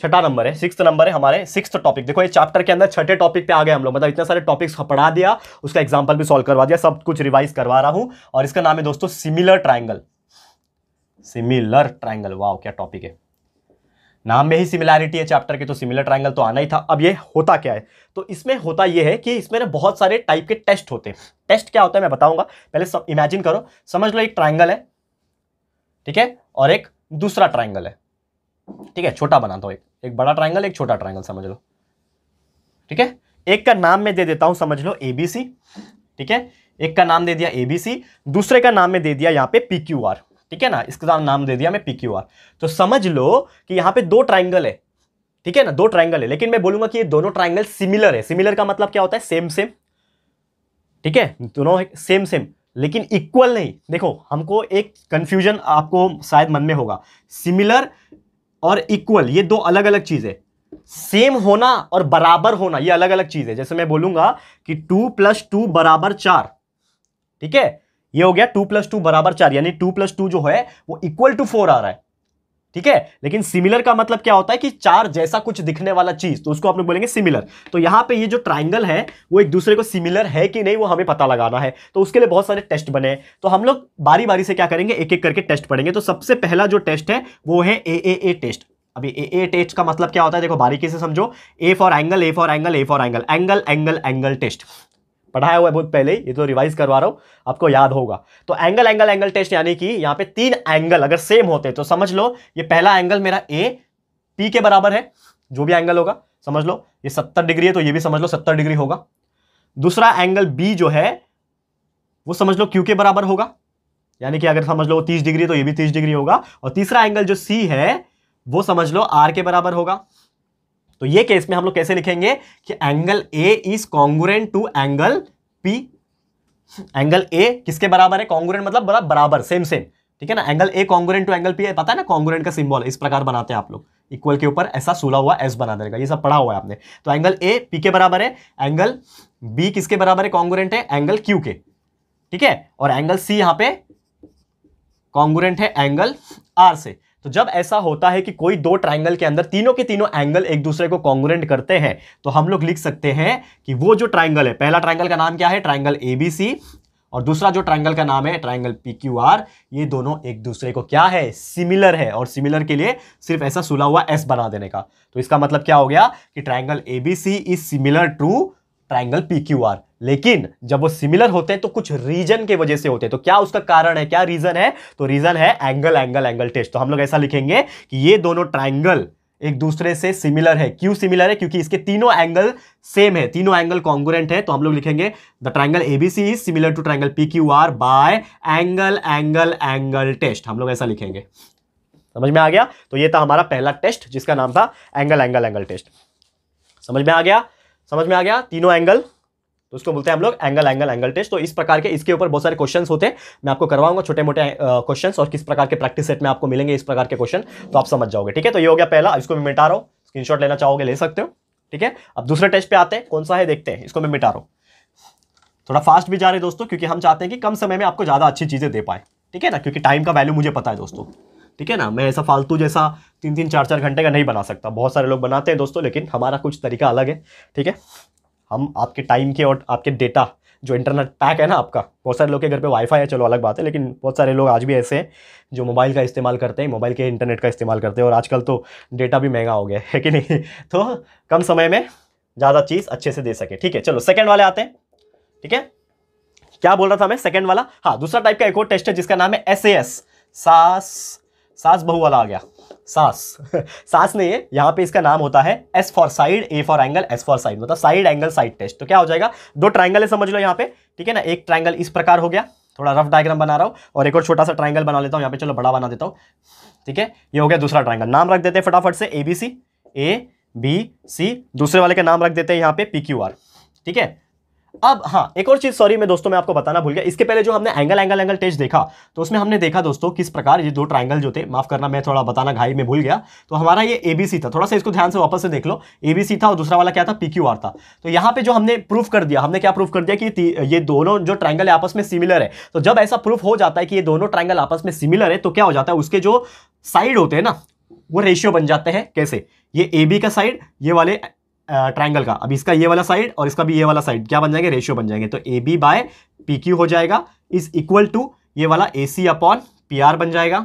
छठा नंबर है, सिक्स्थ नंबर है हमारे, सिक्स्थ टॉपिक। देखो ये चैप्टर के अंदर छठे टॉपिक पे आ गए हम लोग। मतलब इतने सारे टॉपिक्स पढ़ा दिया, उसका एग्जाम्पल भी सॉल्व करवा दिया, सब कुछ रिवाइज करवा रहा हूँ। और इसका नाम है दोस्तों सिमिलर ट्राइंगल। सिमिलर ट्राइंगल, वाह क्या टॉपिक है, नाम में ही सिमिलैरिटी है चैप्टर के, तो सिमिलर ट्राइंगल तो आना ही था। अब ये होता क्या है, तो इसमें होता ये है कि इसमें ना बहुत सारे टाइप के टेस्ट होते हैं। टेस्ट क्या होता है मैं बताऊँगा, पहले सब इमेजिन करो, समझ लो एक ट्राइंगल है। ठीक है, और एक दूसरा ट्राइंगल है। ठीक है, छोटा बनाता हूं, एक एक बड़ा ट्राइंगल, एक छोटा ट्राइंगल समझ लो। ठीक है, एक का नाम मैं दे देता हूं, समझ लो एबीसी। ठीक है, एक का नाम दे दिया एबीसी, दूसरे का नाम मैं दे दिया यहां पे पीक्यूआर। ठीक है ना, इसका नाम दे दिया मैं पीक्यूआर। तो समझ लो कि यहां पे दो ट्राइंगल है। ठीक है ना, दो ट्राइंगल है, लेकिन मैं बोलूंगा कि ये दोनों ट्राइंगल सिमिलर है। सिमिलर का मतलब क्या होता है, सेम सेम। ठीक है, दोनों सेम सेम लेकिन इक्वल नहीं। देखो हमको एक कंफ्यूजन आपको शायद मन में होगा, सिमिलर और इक्वल ये दो अलग अलग चीज़ है। सेम होना और बराबर होना ये अलग अलग चीज़ है। जैसे मैं बोलूँगा कि टू प्लस टू बराबर चार। ठीक है, ये हो गया टू प्लस टू बराबर चार, यानी टू प्लस टू जो है वो इक्वल टू फोर आ रहा है। ठीक है, लेकिन सिमिलर का मतलब क्या होता है कि चार जैसा कुछ दिखने वाला चीज, तो उसको आप लोग बोलेंगे सिमिलर। तो यहाँ पे ये जो ट्राइंगल है वो एक दूसरे को सिमिलर है कि नहीं वो हमें पता लगाना है। तो उसके लिए बहुत सारे टेस्ट बने, तो हम लोग बारी बारी से क्या करेंगे, एक एक करके टेस्ट पढ़ेंगे। तो सबसे पहला जो टेस्ट है वो है ए ए ए टेस्ट। अभी ए ए टेस्ट का मतलब क्या होता है, देखो बारीकी से समझो। A for angle, A for angle, A for angle, angle angle angle test पढ़ाया हुआ है बहुत पहले ही, ये तो रिवाइज करवा रहा हूँ, आपको याद होगा। तो एंगल एंगल एंगल टेस्ट, यानी कि यहाँ पे तीन एंगल अगर सेम होते हैं तो समझ लो ये पहला एंगल मेरा ए पी के बराबर है, जो भी एंगल होगा समझ लो। ये सत्तर डिग्री है तो ये भी समझ लो सत्तर डिग्री होगा। दूसरा एंगल बी जो है वो समझ लो क्यू के बराबर होगा, यानी कि अगर समझ लो तीस डिग्री तो ये भी तीस डिग्री होगा, और तीसरा एंगल जो सी है वो समझ लो आर के बराबर होगा। तो ये केस में हम लोग कैसे लिखेंगे कि angle A is congruent to angle P. Angle A किसके बराबर है? कॉन्ग्रुएंट मतलब बराबर, सेम सेम, ठीक है ना। Angle A congruent to angle P है, पता है ना कॉन्ग्रुएंट का सिंबल इस प्रकार बनाते हैं आप लोग, इक्वल के ऊपर ऐसा सूला हुआ एस बना देगा, ये सब पढ़ा हुआ है आपने। तो एंगल ए पी के बराबर है, एंगल बी किसके बराबर है? कॉन्ग्रुएंट है एंगल क्यू के, ठीक है, और एंगल सी यहां पे कॉन्ग्रुएंट है एंगल आर से। तो जब ऐसा होता है कि कोई दो ट्राइंगल के अंदर तीनों के तीनों एंगल एक दूसरे को कॉन्ग्रुएंट करते हैं, तो हम लोग लिख सकते हैं कि वो जो ट्राइंगल है, पहला ट्राइंगल का नाम क्या है? ट्राइंगल एबीसी, और दूसरा जो ट्राइंगल का नाम है ट्राइंगल पीक्यूआर, ये दोनों एक दूसरे को क्या है? सिमिलर है, और सिमिलर के लिए सिर्फ ऐसा सुला हुआ एस बना देने का। तो इसका मतलब क्या हो गया कि triangle ABC is similar to triangle PQR. लेकिन जब वो सिमिलर होते हैं तो कुछ रीजन के वजह से होते हैं, तो क्या उसका कारण है, क्या रीजन है? तो रीजन है एंगल एंगल एंगल टेस्ट। तो हम लोग ऐसा लिखेंगे कि ये दोनों ट्राइंगल एक दूसरे से सिमिलर है। क्यों सिमिलर है? क्योंकि इसके तीनों एंगल सेम है, तीनों एंगल कॉन्ग्रुएंट है। तो हम लोग लिखेंगे the triangle ABC is similar to triangle PQR by angle angle angle test, हम लोग ऐसा लिखेंगे। समझ में आ गया? तो ये था हमारा पहला टेस्ट जिसका नाम था एंगल एंगल एंगल टेस्ट। समझ में आ गया? समझ में आ गया तीनों एंगल, तो उसको बोलते हैं हम लोग एंगल एंगल एंगल टेस्ट। तो इस प्रकार के इसके ऊपर बहुत सारे क्वेश्चंस होते हैं, मैं आपको करवाऊंगा छोटे मोटे क्वेश्चंस, और किस प्रकार के प्रैक्टिस सेट में आपको मिलेंगे इस प्रकार के क्वेश्चन, तो आप समझ जाओगे, ठीक है। तो ये हो गया पहला, इसको मैं मिटा रहा हूँ, स्क्रीनशॉट लेना चाहोगे ले सकते हो, ठीक है। अब दूसरे टेस्ट पे आते हैं, कौन सा है देखते हैं। इसको मैं मिटा रहा हूँ, थोड़ा फास्ट भी जा रहे दोस्तों, क्योंकि हम चाहते हैं कि कम समय में आपको ज़्यादा अच्छी चीज़ें दे पाए, ठीक है ना, क्योंकि टाइम का वैल्यू मुझे पता है दोस्तों, ठीक है ना। मैं ऐसा फालतू जैसा तीन तीन चार चार घंटे का नहीं बना सकता, बहुत सारे लोग बनाते हैं दोस्तों, लेकिन हमारा कुछ तरीका अलग है, ठीक है। हम आपके टाइम के और आपके डेटा जो इंटरनेट पैक है ना आपका, बहुत सारे लोग के घर पे वाईफाई है, चलो अलग बात है, लेकिन बहुत सारे लोग आज भी ऐसे हैं जो मोबाइल का इस्तेमाल करते हैं, मोबाइल के इंटरनेट का इस्तेमाल करते हैं, और आजकल तो डेटा भी महंगा हो गया है कि नहीं। तो कम समय में ज़्यादा चीज़ अच्छे से दे सके, ठीक है। चलो सेकेंड वाले आते हैं, ठीक है। क्या बोल रहा था मैं? सेकेंड वाला, हाँ, दूसरा टाइप का एक और टेस्ट है जिसका नाम है एस ए एस, सास सास बहु वाला आ गया, सास सास नहीं है यहाँ पे, इसका नाम होता है S for side, A for angle, S for side, मतलब साइड एंगल साइड टेस्ट। तो क्या हो जाएगा, दो ट्राइंगल है समझ लो यहाँ पे, ठीक है ना, एक ट्राइंगल इस प्रकार हो गया, थोड़ा रफ डायग्राम बना रहा हूँ, और एक और छोटा सा ट्राइंगल बना लेता हूँ यहाँ पे, चलो बड़ा बना देता हूँ, ठीक है। ये हो गया दूसरा ट्राइंगल, नाम रख देते हैं फटाफट से, ए बी सी, ए बी सी, दूसरे वाले का नाम रख देते हैं यहाँ पे पी क्यू आर, ठीक है। अब हाँ, एक और चीज़, सॉरी मैं दोस्तों मैं आपको बताना भूल गया, इसके पहले जो हमने एंगल एंगल एंगल टेस्ट देखा, तो उसमें हमने देखा दोस्तों किस प्रकार ये दो ट्राइंगल जो थे, माफ़ करना मैं थोड़ा बताना घाई में भूल गया, तो हमारा ये एबीसी था, थोड़ा सा इसको ध्यान से वापस से देख लो, एबीसी था और दूसरा वाला क्या था, पीक्यूआर था। तो यहाँ पे जो हमने प्रूफ कर दिया, हमने क्या प्रूफ कर दिया कि ये दोनों जो ट्राइंगल है आपस में सिमिलर है। तो जब ऐसा प्रूफ हो जाता है कि ये दोनों ट्राइंगल आपस में सिमिलर है, तो क्या हो जाता है, उसके जो साइड होते हैं ना वो रेशियो बन जाते हैं। कैसे? ये ए बी का साइड, ये वाले ट्राइंगल का, अब इसका ये वाला साइड और इसका भी ये वाला साइड क्या बन जाएंगे, रेशियो बन जाएंगे। तो A B by P Q हो जाएगा, इज इक्वल टू ये वाला A C upon P R बन जाएगा,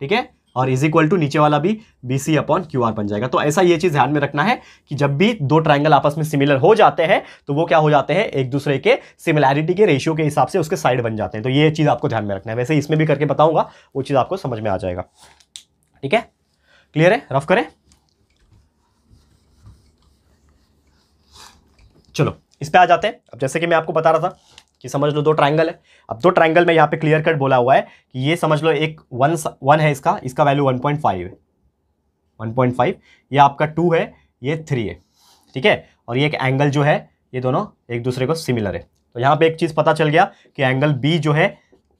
ठीक है, और इज इक्वल टू नीचे वाला भी B C upon Q R बन जाएगा। तो ऐसा ये चीज़ ध्यान में रखना है कि जब भी दो ट्राइंगल आपस में सिमिलर हो जाते हैं तो वो क्या हो जाते हैं, एक दूसरे के सिमिलैरिटी के रेशियो के हिसाब से उसके साइड बन जाते हैं। तो ये चीज़ आपको ध्यान में रखना है, वैसे इसमें भी करके बताऊँगा, वो चीज़ आपको समझ में आ जाएगा, ठीक है। क्लियर है? रफ करें? चलो इस पे आ जाते हैं। अब जैसे कि मैं आपको बता रहा था कि समझ लो दो ट्राइंगल है, अब दो ट्राइंगल में यहाँ पे क्लियर कट बोला हुआ है कि ये समझ लो एक वन वन है, इसका इसका वैल्यू वन पॉइंट फाइव है, वन पॉइंट फाइव, ये आपका टू है, ये थ्री है, ठीक है, और ये एक एंगल जो है, ये दोनों एक दूसरे को सिमिलर है। तो यहाँ पे एक चीज़ पता चल गया कि एंगल बी जो है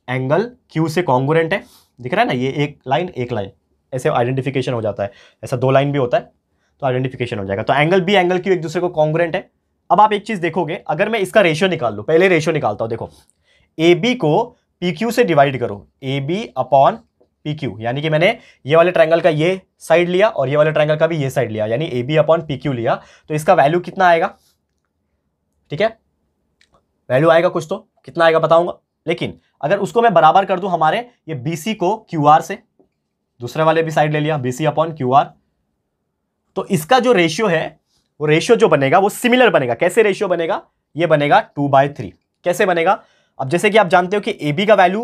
एंगल क्यू से कॉन्ग्रुएंट है, दिख रहा है ना, ये एक लाइन एक लाइन ऐसे आइडेंटिफिकेशन हो जाता है, ऐसा दो लाइन भी होता है तो आइडेंटिफिकेशन हो जाएगा। तो एंगल बी एंगल क्यू एक दूसरे को कॉन्ग्रुएंट है। अब आप एक चीज़ देखोगे, अगर मैं इसका रेशियो निकाल लूँ, पहले रेशियो निकालता हूँ, देखो ए बी को पी क्यू से डिवाइड करो, A B upon P Q, यानी कि मैंने ये वाले ट्राइंगल का ये साइड लिया और ये वाले ट्राइंगल का भी ये साइड लिया, यानी A B upon P Q लिया, तो इसका वैल्यू कितना आएगा, ठीक है, वैल्यू आएगा कुछ, तो कितना आएगा बताऊँगा। लेकिन अगर उसको मैं बराबर कर दूँ हमारे ये बी सी को क्यू आर से, दूसरे वाले भी साइड ले लिया B C upon Q R, तो इसका जो रेशियो है वो रेशियो जो बनेगा वो सिमिलर बनेगा। कैसे रेशियो बनेगा? ये बनेगा टू बाय थ्री। कैसे बनेगा? अब जैसे कि आप जानते हो कि ए बी का value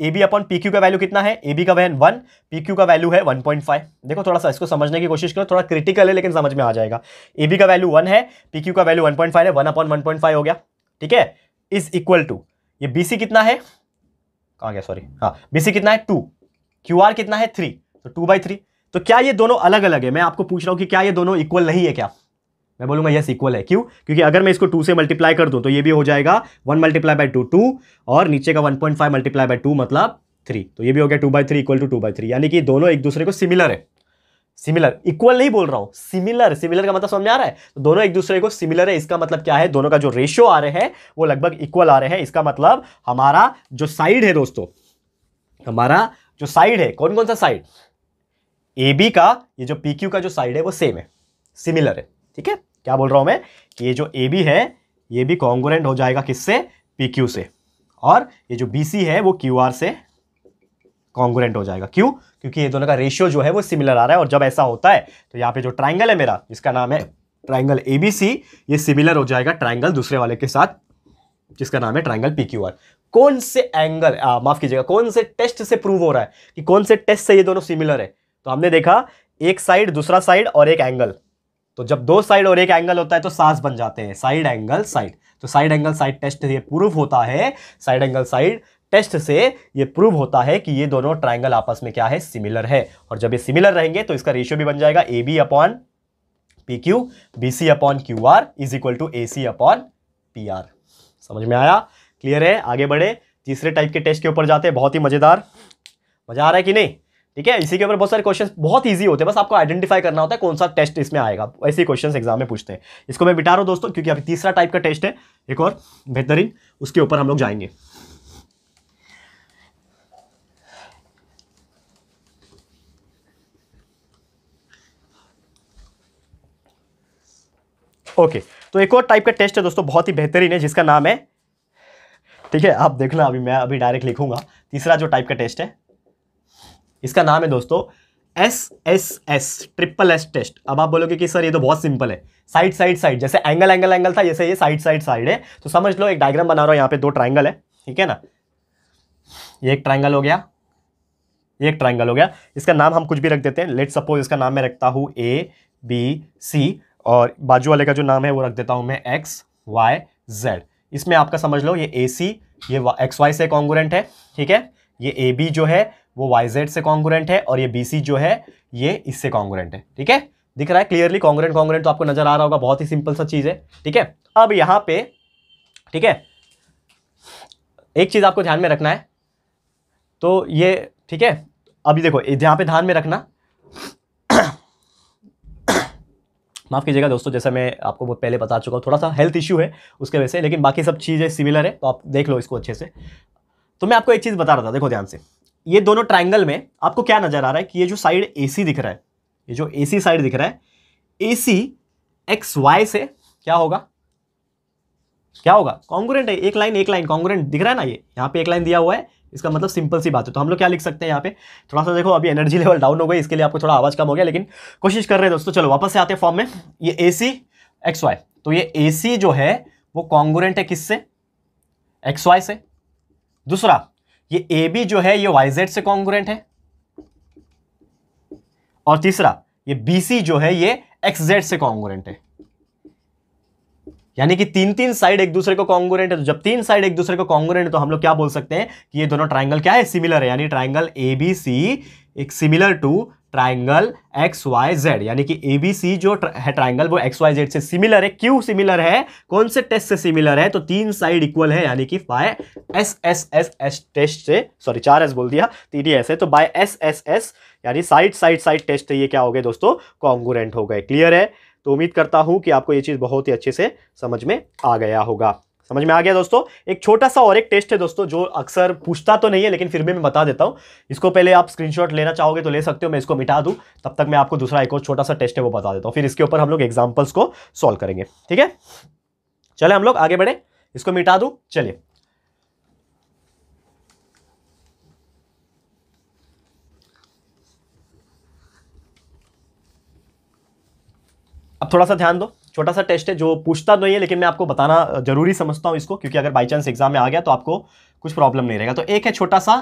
A B upon P Q का वैल्यू कितना है, ए बी का वैन वन, पी क्यू का वैल्यू है वन पॉइंट फाइव। देखो थोड़ा सा इसको समझने की कोशिश करो, थोड़ा क्रिटिकल है लेकिन समझ में आ जाएगा। ए बी का वैल्यू वन है, पी क्यू का वैल्यू वन पॉइंट फाइव है, one upon one point five हो गया, ठीक है। इज इक्वल टू ये बी सी कितना है, कहाँ गया सॉरी, हाँ बी सी कितना है टू, क्यू आर कितना है थ्री, तो टू बाई थ्री। तो क्या ये दोनों अलग अलग है, मैं आपको पूछ रहा हूँ कि क्या ये दोनों इक्वल नहीं है, क्या मैं बोलूंगा यस इक्वल है। क्यों, क्योंकि अगर मैं इसको टू से मल्टीप्लाई कर दूं तो ये भी हो जाएगा one multiply by two two, और नीचे का one point five multiply by two मतलब थ्री, तो ये भी हो गया two by three equal to two by three, यानी कि दोनों एक दूसरे को सिमिलर है। सिमिलर इक्वल नहीं बोल रहा हूँ, सिमिलर, सिमिलर का मतलब समझ में आ रहा है, तो दोनों एक दूसरे को सिमिलर है। इसका मतलब क्या है, दोनों का जो रेशियो आ रहे हैं वो लगभग इक्वल आ रहे हैं। इसका मतलब हमारा जो साइड है दोस्तों, हमारा जो साइड है, कौन कौन सा साइड, ए बी का ये जो पी क्यू का जो साइड है वो सेम है, सिमिलर है, ठीक है। क्या बोल रहा हूं मैं कि ये जो ए बी है ये भी कॉन्ग्रुएंट हो जाएगा किससे, पी क्यू से, और ये जो बी सी है वो क्यू आर से कॉन्ग्रुएंट हो जाएगा। क्यों, क्योंकि ये दोनों का रेशियो जो है वो सिमिलर आ रहा है। और जब ऐसा होता है तो यहाँ पे जो ट्राइंगल है मेरा, जिसका नाम है ट्राइंगल ए बी सी, ये सिमिलर हो जाएगा ट्राइंगल दूसरे वाले के साथ जिसका नाम है ट्राइंगल पी क्यू आर। कौन से एंगल, माफ कीजिएगा, कौन से टेस्ट से प्रूव हो रहा है कि कौन से टेस्ट से ये दोनों सिमिलर है, तो हमने देखा एक साइड, दूसरा साइड और एक एंगल। तो जब दो साइड और एक एंगल होता है तो सास बन जाते हैं, साइड एंगल साइड। तो साइड एंगल साइड टेस्ट ये प्रूव होता है, साइड एंगल साइड टेस्ट से ये प्रूव होता है कि ये दोनों ट्राइंगल आपस में क्या है, सिमिलर है। और जब ये सिमिलर रहेंगे तो इसका रेशियो भी बन जाएगा A B upon P Q, B C upon Q R is equal to A C upon P R. समझ में आया, क्लियर है। आगे बढ़े, तीसरे टाइप के टेस्ट के ऊपर जाते हैं, बहुत ही मजेदार, मजा आ रहा है कि नहीं, ठीक है। इसी के ऊपर बहुत सारे क्वेश्चन बहुत इजी होते हैं, बस आपको आइडेंटिफाई करना होता है कौन सा टेस्ट इसमें आएगा। ऐसे क्वेश्चंस एग्जाम में पूछते हैं, इसको मैं बिठा रहा हूँ दोस्तों क्योंकि अभी तीसरा टाइप का टेस्ट है एक और बेहतरीन, उसके ऊपर हम लोग जाएंगे। ओके, तो एक और टाइप का टेस्ट है दोस्तों, बहुत ही बेहतरीन है, जिसका नाम है, ठीक है आप देखना, अभी मैं अभी डायरेक्ट लिखूंगा। तीसरा जो टाइप का टेस्ट है इसका नाम है दोस्तों S S S triple S test. अब आप बोलोगे कि सर ये तो बहुत सिंपल है, साइड साइड साइड, जैसे एंगल एंगल एंगल था जैसे ये साइड साइड साइड है। तो समझ लो एक डायग्राम बना रहा हूं, यहाँ पे दो ट्राइंगल है, ठीक है ना, ये एक ट्राइंगल हो गया, ये एक ट्राइंगल हो गया, इसका नाम हम कुछ भी रख देते हैं। लेट सपोज इसका नाम मैं रखता हूँ ए बी सी, और बाजू वाले का जो नाम है वो रख देता हूँ मैं एक्स वाई जेड। इसमें आपका समझ लो ये ए सी ये एक्स वाई से कॉन्ग्रुएंट है, ठीक है, ये ए बी जो है वो वाई जेड से कॉन्ग्रुएंट है, और ये बी सी जो है ये इससे कॉन्ग्रुएंट है, ठीक है। दिख रहा है क्लियरली कॉन्ग्रुएंट कॉन्ग्रुएंट, तो आपको नजर आ रहा होगा, बहुत ही सिंपल सा चीज है, ठीक है। अब यहाँ पे ठीक है एक चीज आपको ध्यान में रखना है, तो ये ठीक है, अभी देखो यहाँ पे ध्यान में रखना माफ कीजिएगा दोस्तों, जैसा मैं आपको बहुत पहले बता चुका हूँ, थोड़ा सा हेल्थ इश्यू है उसके वजह से, लेकिन बाकी सब चीजें सिमिलर है, तो आप देख लो इसको अच्छे से। तो मैं आपको एक चीज बता रहा था, देखो ध्यान से, ये दोनों ट्राइंगल में आपको क्या नजर आ रहा है कि ये जो साइड एसी दिख रहा है, ये जो एसी साइड दिख रहा है, एसी एक्स वाई से क्या होगा, क्या होगा, कॉन्ग्रुएंट है, एक लाइन एक लाइन कॉन्ग्रुएंट दिख रहा है ना, ये यहाँ पे एक लाइन दिया हुआ है, इसका मतलब सिंपल सी बात है। तो हम लोग क्या लिख सकते हैं यहाँ पे, थोड़ा सा देखो अभी एनर्जी लेवल डाउन हो गई, इसके लिए आपको थोड़ा आवाज कम हो गया, लेकिन कोशिश कर रहे हैं दोस्तों। चलो वापस से आते हैं फॉर्म में, ये एसी एक्स वाई, तो ये एसी जो है वो कॉन्ग्रुएंट है किससे, एक्स वाई से। दूसरा ये ए बी जो है ये वाई जेड से कॉन्ग्रुएंट है, और तीसरा ये बी सी जो है ये एक्स जेड से कॉन्ग्रुएंट है, यानी कि तीन तीन साइड एक दूसरे को कॉन्ग्रुएंट है। तो जब तीन साइड एक दूसरे को कॉन्ग्रुएंट है तो हम लोग क्या बोल सकते हैं कि ये दोनों ट्राइंगल क्या है, सिमिलर है, यानी ट्राइंगल ए बी सी एक similar to triangle X Y Z, यानी कि ए बी सी जो है ट्राइंगल वो एक्स वाई जेड से सिमिलर है। क्यों सिमिलर है, कौन से टेस्ट से सिमिलर है, तो तीन साइड इक्वल है, यानी कि by S S S S test से, सॉरी चार एस बोल दिया, तीन एस है, तो बाय एस एस एस यानी साइड साइड साइड टेस्ट ये क्या हो गए दोस्तों, कॉन्ग्रुएंट हो गए। क्लियर है, तो उम्मीद करता हूं कि आपको ये चीज बहुत ही अच्छे से समझ में आ गया होगा। समझ में आ गया दोस्तों। एक छोटा सा और एक टेस्ट है दोस्तों जो अक्सर पूछता तो नहीं है लेकिन फिर भी मैं बता देता हूं, इसको पहले आप स्क्रीनशॉट लेना चाहोगे तो ले सकते हो, मैं इसको मिटा दूं, तब तक मैं आपको दूसरा एक और छोटा सा टेस्ट है वो बता देता हूं, फिर इसके ऊपर हम लोग एग्जाम्पल्स को सॉल्व करेंगे, ठीक है। चले हम लोग आगे बढ़े, इसको मिटा दूं, चलिए। अब थोड़ा सा ध्यान दो, छोटा सा टेस्ट है जो पूछता नहीं है लेकिन मैं आपको बताना जरूरी समझता हूं इसको, क्योंकि अगर बाई चांस एग्जाम में आ गया तो आपको कुछ प्रॉब्लम नहीं रहेगा। तो एक है छोटा सा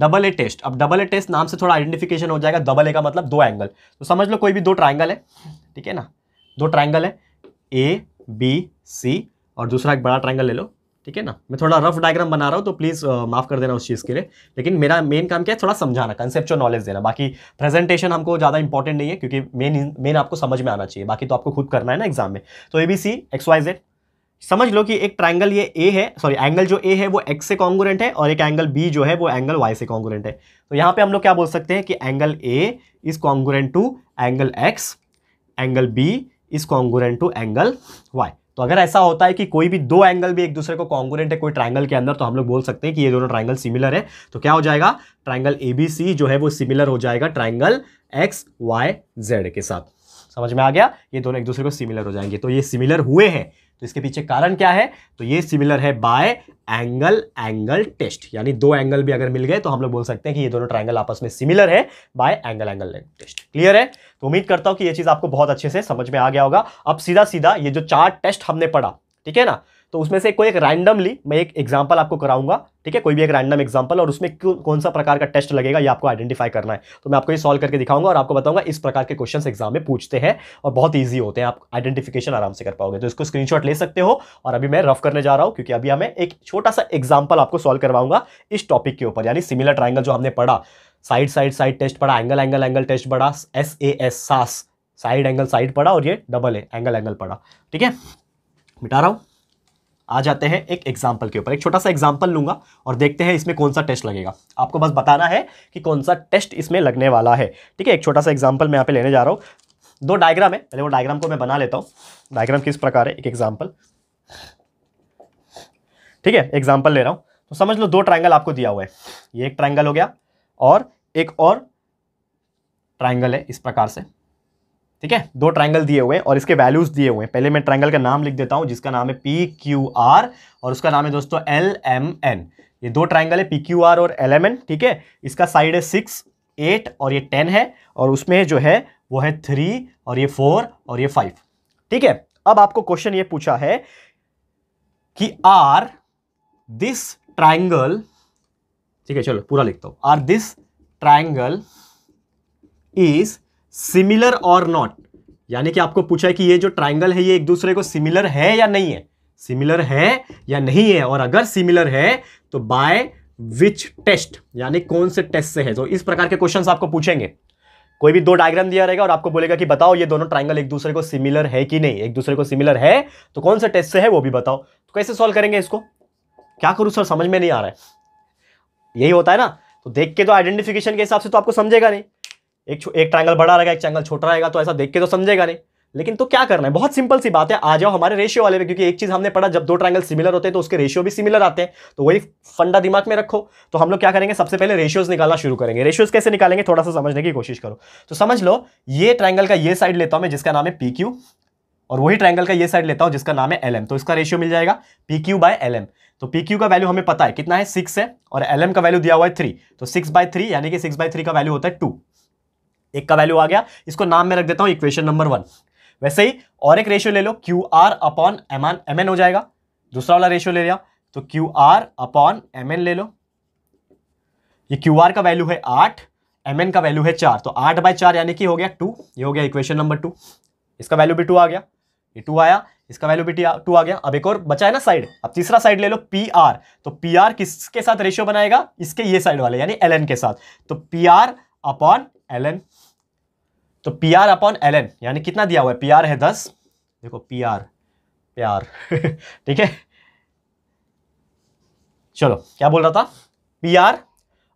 डबल ए टेस्ट। अब डबल ए टेस्ट नाम से थोड़ा आइडेंटिफिकेशन हो जाएगा, डबल ए का मतलब दो एंगल, तो समझ लो कोई भी दो ट्राइंगल है, ठीक है ना, दो ट्राइंगल है ए बी सी और दूसरा एक बड़ा ट्राइंगल ले लो, ठीक है ना। मैं थोड़ा रफ डायग्राम बना रहा हूँ तो प्लीज़ माफ़ कर देना उस चीज़ के लिए, लेकिन मेरा मेन काम क्या है, थोड़ा समझाना, कंसेप्चुअल नॉलेज देना। बाकी प्रेजेंटेशन हमको ज़्यादा इंपॉर्टेंट नहीं है क्योंकि मेन मेन आपको समझ में आना चाहिए, बाकी तो आपको खुद करना है ना एग्जाम में। तो A B C X Y Z, समझ लो कि एक ट्राइंगल ये ए है, सॉरी एंगल जो ए है वो एक्स से कॉन्गुरेंट है और एक एंगल बी जो है वो एंगल वाई से कॉन्गुरेंट है। तो यहाँ पे हम लोग क्या बोल सकते हैं कि angle A is congruent to angle X, angle B is congruent to angle Y. तो अगर ऐसा होता है कि कोई भी दो एंगल भी एक दूसरे को कॉन्गुरेंट है कोई ट्राइंगल के अंदर, तो हम लोग बोल सकते हैं कि ये दोनों ट्राइंगल सिमिलर है। तो क्या हो जाएगा, ट्राइंगल ए बी सी जो है वो सिमिलर हो जाएगा ट्राइंगल एक्स वाई जेड के साथ। समझ में आ गया, ये दोनों एक दूसरे को सिमिलर हो जाएंगे। तो ये सिमिलर हुए हैं तो इसके पीछे कारण क्या है, तो ये सिमिलर है बाय एंगल एंगल टेस्ट, यानी दो एंगल भी अगर मिल गए तो हम लोग बोल सकते हैं कि ये दोनों ट्राइंगल आपस में सिमिलर है by angle angle test. Clear है? तो उम्मीद करता हूं कि ये चीज़ आपको बहुत अच्छे से समझ में आ गया होगा। अब सीधा सीधा ये जो चार टेस्ट हमने पढ़ा, ठीक है ना, तो उसमें से कोई एक रैंडमली मैं एक एग्जाम्पल आपको कराऊंगा, ठीक है, कोई भी एक रैंडम एग्जाम्पल, और उसमें कौन सा प्रकार का टेस्ट लगेगा ये आपको आइडेंटिफाई करना है। तो मैं आपको ये सॉल्व करके दिखाऊंगा और आपको बताऊंगा इस प्रकार के क्वेश्चंस एग्जाम में पूछते हैं और बहुत ईजी होते हैं, आप आइडेंटिफिकेशन आराम से कर पाओगे। तो इसको स्क्रीनशॉट ले सकते हो। और अभी मैं रफ करने जा रहा हूँ क्योंकि अभी हमें एक छोटा सा एग्जाम्पल आपको सॉल्व करवाऊंगा इस टॉपिक के ऊपर, यानी सिमिलर ट्राइंगल जो हमने पढ़ा, साइड साइड साइड टेस्ट पढ़ा, एंगल एंगल एंगल टेस्ट पढ़ा, S A S SAS side angle side पढ़ा, और ये डबल ए एंगल एंगल पढ़ा। ठीक है, मिटा रहा हूँ। आ जाते हैं एक एग्जाम्पल के ऊपर, एक छोटा सा एग्जाम्पल लूंगा और देखते हैं इसमें कौन सा टेस्ट लगेगा। आपको बस बताना है कि कौन सा टेस्ट इसमें लगने वाला है, ठीक है। एक छोटा सा एग्जाम्पल मैं यहाँ पे लेने जा रहा हूँ। दो डायग्राम है, पहले वो डायग्राम को मैं बना लेता हूँ। डायग्राम किस प्रकार है, एक एग्जाम्पल, ठीक है, एग्जाम्पल ले रहा हूँ। तो समझ लो दो ट्राइंगल आपको दिया हुआ है, ये एक ट्राइंगल हो गया और एक और ट्राइंगल है इस प्रकार से, ठीक है। दो ट्राइंगल दिए हुए हैं और इसके वैल्यूज दिए हुए हैं। पहले मैं ट्राइंगल का नाम लिख देता हूं जिसका नाम है पी क्यू आर और उसका नाम है दोस्तों एल एम एन। ये दो ट्राइंगल है पी क्यू आर और एल एम एन, ठीक है। इसका साइड है सिक्स एट और ये टेन है और उसमें जो है वो है थ्री और ये फोर और ये फाइव, ठीक है। अब आपको क्वेश्चन ये पूछा है कि आर दिस ट्राइंगल, ठीक है, चलो पूरा लिखता हूं, are this triangle is similar और नॉट, यानी कि आपको पूछा है कि ये जो ट्राइंगल है ये एक दूसरे को सिमिलर है या नहीं है, सिमिलर है या नहीं है, और अगर सिमिलर है तो बाय विच टेस्ट, यानी कौन से टेस्ट से है। तो इस प्रकार के क्वेश्चंस आपको पूछेंगे। कोई भी दो डायग्राम दिया रहेगा और आपको बोलेगा कि बताओ ये दोनों ट्राइंगल एक दूसरे को सिमिलर है कि नहीं, एक दूसरे को सिमिलर है तो कौन से टेस्ट से है वो भी बताओ। तो कैसे सॉल्व करेंगे इसको, क्या करूँ सर समझ में नहीं आ रहा है, यही होता है ना। तो देख के तो आइडेंटिफिकेशन के हिसाब से तो आपको समझेगा नहीं, एक एक ट्राइंगल बड़ा रहेगा एक ट्राइंगल छोटा रहेगा तो ऐसा देख के तो समझेगा नहीं, लेकिन तो क्या करना है, बहुत सिंपल सी बात है। आ जाओ हमारे रेशियो वाले पे, क्योंकि एक चीज हमने पढ़ा जब दो ट्राइंगल सिमिलर होते हैं तो उसके रेशियो भी सिमिलर आते हैं, तो वही फंडा दिमाग में रखो। तो हम लोग क्या करेंगे, सबसे पहले रेशियोज निकालना शुरू करेंगे। रेशियोज कैसे निकालेंगे थोड़ा सा समझने की कोशिश करो। तो समझ लो ये ट्राइंगल का ये साइड लेता हूं मैं जिसका नाम है पी क्यू और वही ट्राइंगल का ये साइड लेता हूं जिसका नाम है एल एम, तो इसका रेशियो मिल जाएगा P Q by L M. तो पी क्यू का वैल्यू हमें पता है कितना है, सिक्स है, और एल एम का वैल्यू दिया हुआ है थ्री, तो सिक्स बाय थ्री यानी कि सिक्स बाय थ्री का वैल्यू होता है टू, एक का वैल्यू आ गया। इसको नाम में रख देता हूं इक्वेशन नंबर वन। वैसे ही और एक रेशियो ले लो, Q R upon M N, M N हो जाएगा, दूसरा वाला रेशियो ले लिया तो Q R upon M N ले लो। ये क्यू आर का वैल्यू है आठ, एम एन का वैल्यू है चार, तो आठ बाय चार यानी कि हो गया टू, ये हो गया इक्वेशन नंबर टू। इसका वैल्यू भी टू आ गया, ये टू आया, इसका वैल्यू भी टू आ गया। अब एक और बचा है ना साइड, अब तीसरा साइड ले लो पी आर, तो पी आर किसके साथ रेशियो बनाएगा, इसके ये साइड वाले यानी एल एन के साथ, तो P R upon L N, तो P R upon L N यानी कितना दिया हुआ है, पी आर है दस, देखो पी आर प्यार ठीक है, चलो क्या बोल रहा था, P R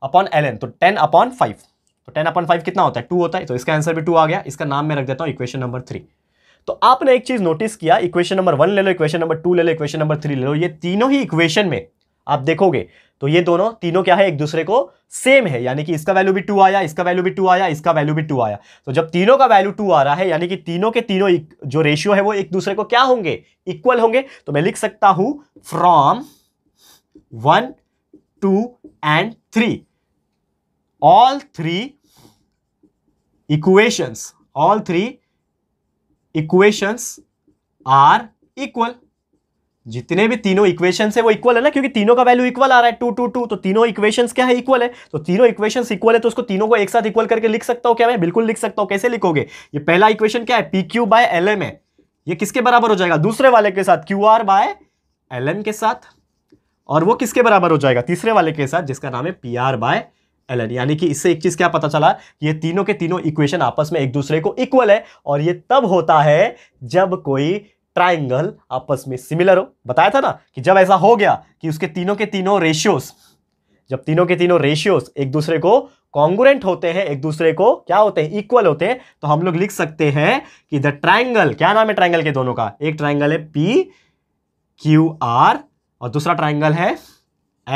upon L N, तो टेन अपॉन फाइव, तो टेन अपॉन फाइव कितना होता है, टू होता है, तो इसका आंसर भी टू आ गया। इसका नाम मैं रख देता हूँ इक्वेशन नंबर थ्री। तो आपने एक चीज नोटिस किया, इक्वेशन नंबर वन ले लो, इक्वेशन नंबर टू ले लो, इक्वेशन नंबर थ्री ले लो, ये तीनों ही इक्वेशन में आप देखोगे तो ये दोनों तीनों क्या है, एक दूसरे को सेम है, यानी कि इसका वैल्यू भी टू आया, इसका वैल्यू भी टू आया, इसका वैल्यू भी टू आया। तो जब तीनों का वैल्यू टू आ रहा है यानी कि तीनों के तीनों जो रेशियो है वो एक दूसरे को क्या होंगे, इक्वल होंगे। तो मैं लिख सकता हूं from one two and three all three equations, all three equations are equal, जितने भी तीनों इक्वेशंस है वो इक्वल है ना, क्योंकि तीनों का वैल्यू इक्वल आ रहा है टू टू टू, तो तीनों इक्वेशंस क्या है इक्वल है, तो तीनों इक्वेशंस इक्वल है तो उसको तीनों को एक साथ इक्वल करके लिख सकता हूँ क्या मैं? बिल्कुल लिख सकता हूँ। कैसे लिखोगे? ये पहला इक्वेशन क्या है? P Q by L M है, ये किसके बराबर हो जाएगा? दूसरे वाले के साथ Q R by L M के साथ, और वो किसके बराबर हो जाएगा? तीसरे वाले के साथ जिसका नाम है P R by L N. यानी कि इससे एक चीज क्या पता चला कि ये तीनों के तीनों इक्वेशन आपस में एक दूसरे को इक्वल है, और ये तब होता है जब कोई ट्राइंगल आपस में सिमिलर हो। बताया था ना कि जब ऐसा हो गया कि उसके तीनों के तीनों रेशियोस, जब तीनों के तीनों रेशियोस एक दूसरे को कॉन्ग्रुएंट होते हैं, एक दूसरे को क्या होते हैं? इक्वल होते हैं, तो हम लोग लिख सकते हैं कि द ट्राइंगल, क्या नाम है ट्राइंगल के दोनों का? एक ट्राइंगल है पी क्यू आर और दूसरा ट्राइंगल है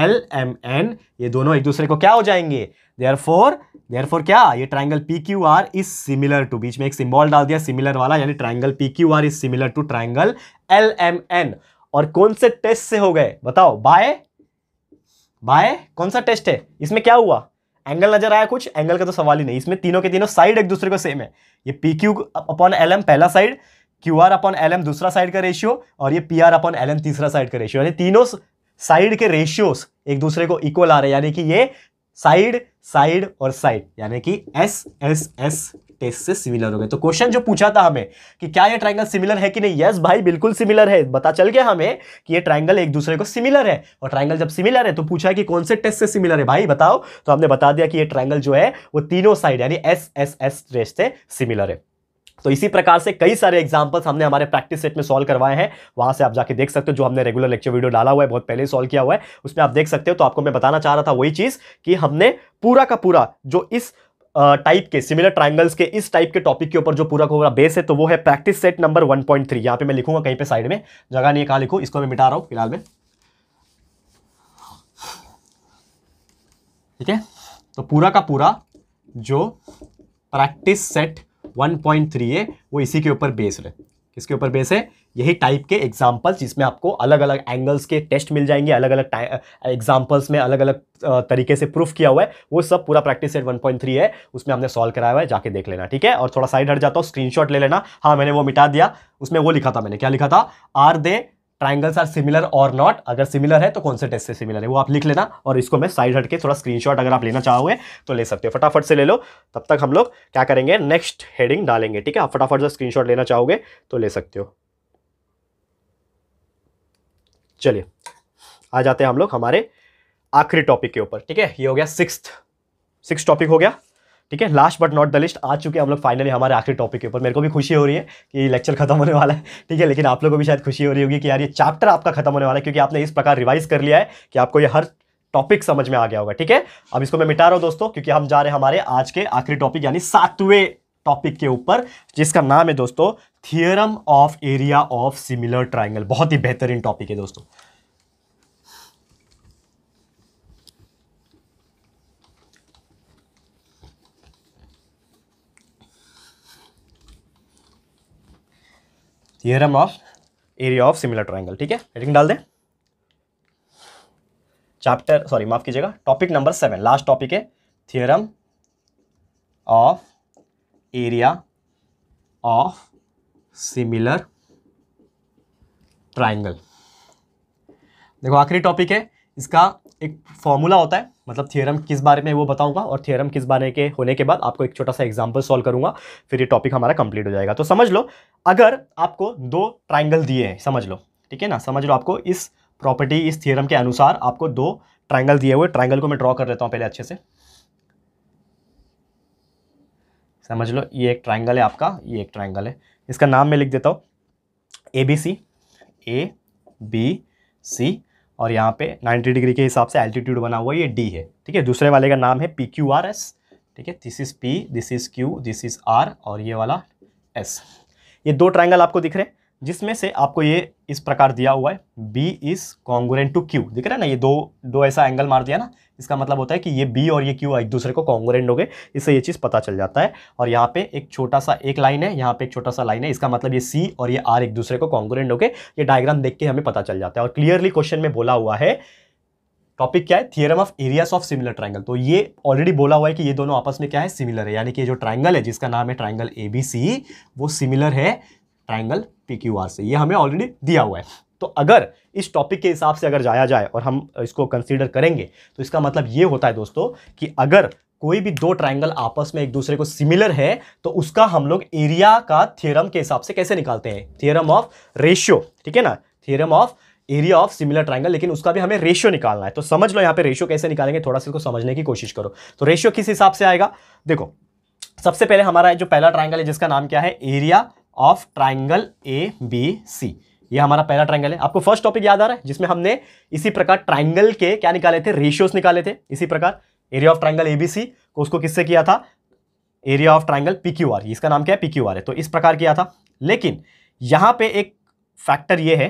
एल एम एन, ये दोनों एक दूसरे को क्या हो जाएंगे? देयरफॉर, देयरफॉर क्या ये triangle P Q R is similar to, बीच में एक सिंबल डाल दिया सिमिलर वाला, यानी triangle P Q R is similar to triangle L M N. और कौन से टेस्ट से हो गए बताओ? बाय बाय कौन सा टेस्ट है? इसमें क्या हुआ? एंगल नजर आया? कुछ एंगल का तो सवाल ही नहीं, इसमें तीनों के तीनों साइड एक दूसरे को सेम है। ये P Q upon L M पहला side, Q R upon L M दूसरा साइड का रेशियो, और ये P R upon L M तीसरा साइड का रेशियो, यानी तीनों साइड के रेशियोस एक दूसरे को इक्वल आ रहे हैं। यानी कि ये साइड साइड और साइड, यानी कि एस एस एस टेस्ट से सिमिलर हो गए। तो क्वेश्चन जो पूछा था हमें कि क्या ये ट्राइंगल सिमिलर है कि नहीं, यस भाई बिल्कुल सिमिलर है। पता चल गया हमें कि ये ट्राइंगल एक दूसरे को सिमिलर है, और ट्राइंगल जब सिमिलर है तो पूछा कि कौन से टेस्ट से सिमिलर है भाई बताओ, तो हमने बता दिया कि ये ट्राइंगल जो है वो तीनों साइड यानी एस एस एस टेस्ट से सिमिलर है। तो इसी प्रकार से कई सारे एग्जांपल्स हमने हमारे प्रैक्टिस सेट में सॉल्व करवाए हैं, वहां से आप जाके देख सकते हो। जो हमने रेगुलर लेक्चर वीडियो डाला हुआ है, बहुत पहले सॉल्व किया हुआ है, उसमें आप देख सकते हो। तो आपको मैं बताना चाह रहा था वही चीज़ कि हमने पूरा का पूरा जो इस टाइप के सिमिलर ट्राइंगल्स के इस टाइप के टॉपिक के ऊपर जो पूरा का पूरा बेस है, तो वो है practice set number one point three. यहाँ पे मैं लिखूंगा कहीं पर साइड में, जगह नहीं है कहाँ लिखूँ, इसको मैं मिटा रहा हूँ फिलहाल में, ठीक है। तो पूरा का पूरा जो practice set one point three है वो इसी के ऊपर बेस्ड है। किसके ऊपर बेस है? यही टाइप के एग्जाम्पल्स, जिसमें आपको अलग अलग एंगल्स के टेस्ट मिल जाएंगे, अलग अलग एग्जाम्पल्स में अलग अलग तरीके से प्रूफ किया हुआ है। वो सब पूरा practice set one point three है, उसमें हमने सॉल्व कराया हुआ है, जाके देख लेना, ठीक है। और थोड़ा साइड हट जाता हूँ, स्क्रीनशॉट ले लेना। हाँ मैंने वो मिटा दिया, उसमें वो लिखा था, मैंने क्या लिखा था? Are they triangles are similar और नॉट, अगर सिमिलर है तो कौन से टेस्ट से सिमिलर है, वो आप लिख लेना। और इसको मैं साइड हट के थोड़ा स्क्रीनशॉट अगर आप लेना चाहोगे तो ले सकते हो, फटाफट से ले लो। तब तक हम लोग क्या करेंगे, नेक्स्ट हेडिंग डालेंगे, ठीक है। आप फटाफट से स्क्रीनशॉट लेना चाहोगे तो ले सकते हो। चलिए आ जाते हैं हम लोग हमारे आखिरी टॉपिक के ऊपर, ठीक है। ये हो गया सिक्स्थ सिक्स्थ टॉपिक हो गया, ठीक है। Last but not the least, आ चुके हम लोग फाइनली हमारे आखिरी टॉपिक के ऊपर। मेरे को भी खुशी हो रही है कि लेक्चर खत्म होने वाला है, ठीक है। लेकिन आप लोगों को भी शायद खुशी हो रही होगी कि यार ये चैप्टर आपका खत्म होने वाला है, क्योंकि आपने इस प्रकार रिवाइज कर लिया है कि आपको ये हर टॉपिक समझ में आ गया होगा, ठीक है। अब इसको मैं मिटा रहा हूँ दोस्तों, क्योंकि हम जा रहे हैं हमारे आज के आखिरी टॉपिक यानी सातवें टॉपिक के ऊपर, जिसका नाम है दोस्तों theorem of area of similar triangle. बहुत ही बेहतरीन टॉपिक है दोस्तों, theorem of area of similar triangle, ठीक है। हेडिंग डाल दें, चैप्टर सॉरी माफ कीजिएगा topic number seven, last topic है theorem of area of similar triangle. देखो आखिरी टॉपिक है, इसका एक फॉर्मूला होता है, मतलब थियरम किस बारे में वो बताऊंगा, और थियरम किस बारे के होने के बाद आपको एक छोटा सा एग्जांपल सॉल्व करूंगा, फिर ये टॉपिक हमारा कंप्लीट हो जाएगा। तो समझ लो अगर आपको दो ट्राइंगल दिए हैं, समझ लो, ठीक है ना, समझ लो आपको इस प्रॉपर्टी इस थियरम के अनुसार आपको दो ट्राइंगल दिए हुए। ट्राइंगल को मैं ड्रॉ कर लेता हूँ पहले अच्छे से, समझ लो ये एक ट्राइंगल है आपका, ये एक ट्राइंगल है, इसका नाम मैं लिख देता हूँ A B C, A B सी, और यहाँ पे नाइन्टी डिग्री के हिसाब से एल्टीट्यूड बना हुआ है, ये डी है, ठीक है। दूसरे वाले का नाम है पी क्यू आर एस, ठीक है, this is P, this is Q, this is R, और ये वाला एस। ये दो ट्राइंगल आपको दिख रहे हैं, जिसमें से आपको ये इस प्रकार दिया हुआ है B is congruent to Q, दिख रहा है ना, ये दो दो ऐसा एंगल मार दिया ना, इसका मतलब होता है कि ये बी और ये क्यू एक दूसरे को कॉन्ग्रुएंट हो गए, इससे ये चीज़ पता चल जाता है। और यहाँ पे एक छोटा सा एक लाइन है, यहाँ पे एक छोटा सा लाइन है, इसका मतलब ये सी और ये आर एक दूसरे को कॉन्ग्रुएंट हो गए। ये डायग्राम देख के हमें पता चल जाता है, और क्लियरली क्वेश्चन में बोला हुआ है टॉपिक क्या है, theorem of areas of similar triangle. तो ये ऑलरेडी बोला हुआ है कि ये दोनों आपस में क्या है, सिमिलर है, यानी कि जो ट्राइंगल है जिसका नाम है ट्राइंगल ए बी सी, वो सिमिलर है ट्राइंगल पी क्यू आर से, ये हमें ऑलरेडी दिया हुआ है। तो अगर इस टॉपिक के हिसाब से अगर जाया जाए और हम इसको कंसीडर करेंगे तो इसका मतलब ये होता है दोस्तों कि अगर कोई भी दो ट्रायंगल आपस में एक दूसरे को सिमिलर है तो उसका हम लोग एरिया का थ्योरम के हिसाब से कैसे निकालते हैं, थ्योरम ऑफ रेशियो, ठीक है ना, theorem of area of similar triangle, लेकिन उसका भी हमें रेशियो निकालना है। तो समझ लो यहाँ पे रेशियो कैसे निकालेंगे, थोड़ा सा इसको समझने की कोशिश करो। तो रेशियो किस हिसाब से आएगा, देखो सबसे पहले हमारा जो पहला ट्रायंगल है जिसका नाम क्या है, area of triangle A B C, ये हमारा पहला ट्रायंगल है। आपको फर्स्ट टॉपिक याद आ रहा है जिसमें हमने इसी प्रकार ट्रायंगल के क्या निकाले थे, रेशियोस निकाले थे। इसी प्रकार एरिया ऑफ ट्रायंगल एबीसी को उसको किससे किया था, एरिया ऑफ ट्रायंगल पीक्यूआर, इसका नाम क्या है पीक्यूआर है, तो इस प्रकार किया था। लेकिन यहां पे एक फैक्टर ये है,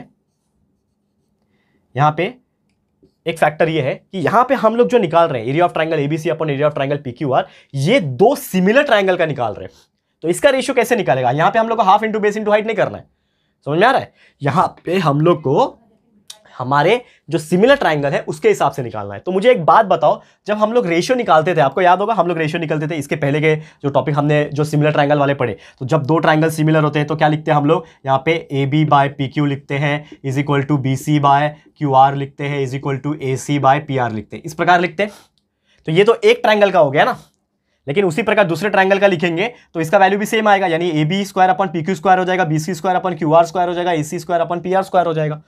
यहां पे एक फैक्टर ये है कि यहां पे हम लोग जो निकाल रहे हैं area of triangle ABC upon area of triangle PQR, ये दो सिमिलर ट्रायंगल का निकाल रहे हैं, तो इसका रेशियो कैसे निकालेगा। यहां पे हम लोग को half into base into height नहीं करना है, समझ में आ रहा है, यहाँ पे हम लोग को हमारे जो सिमिलर ट्रायंगल है उसके हिसाब से निकालना है। तो मुझे एक बात बताओ, जब हम लोग रेशियो निकालते थे, आपको याद होगा हम लोग रेशियो निकालते थे, इसके पहले के जो टॉपिक हमने जो सिमिलर ट्रायंगल वाले पढ़े, तो जब दो ट्रायंगल सिमिलर होते हैं तो क्या लिखते हैं हम लोग, यहाँ पे A B by P Q लिखते हैं, is equal to B C by Q R लिखते हैं, is equal to A C by P R लिखते हैं, इस प्रकार लिखते हैं। तो ये तो एक ट्रायंगल का हो गया ना, लेकिन उसी प्रकार दूसरे ट्रायंगल का लिखेंगे तो इसका वैल्यू भी सेम आएगा, यानी A B square upon P Q square हो जाएगा, B C square upon Q R square हो जाएगा, A C square upon P R square हो जाएगा,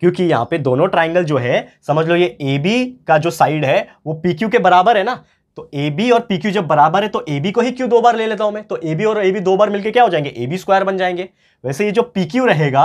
क्योंकि यहाँ पे दोनों ट्रायंगल जो है समझ लो ये ए बी का जो साइड है वो पी क्यू के बराबर है ना, तो ए बी और पी क्यू जब बराबर है तो ए बी को ही क्यू दो बार ले लेता हूँ मैं, तो ए बी और ए बी दो बार मिलकर क्या हो जाएंगे, ए बी स्क्वायर बन जाएंगे। वैसे ये जो पी क्यू रहेगा,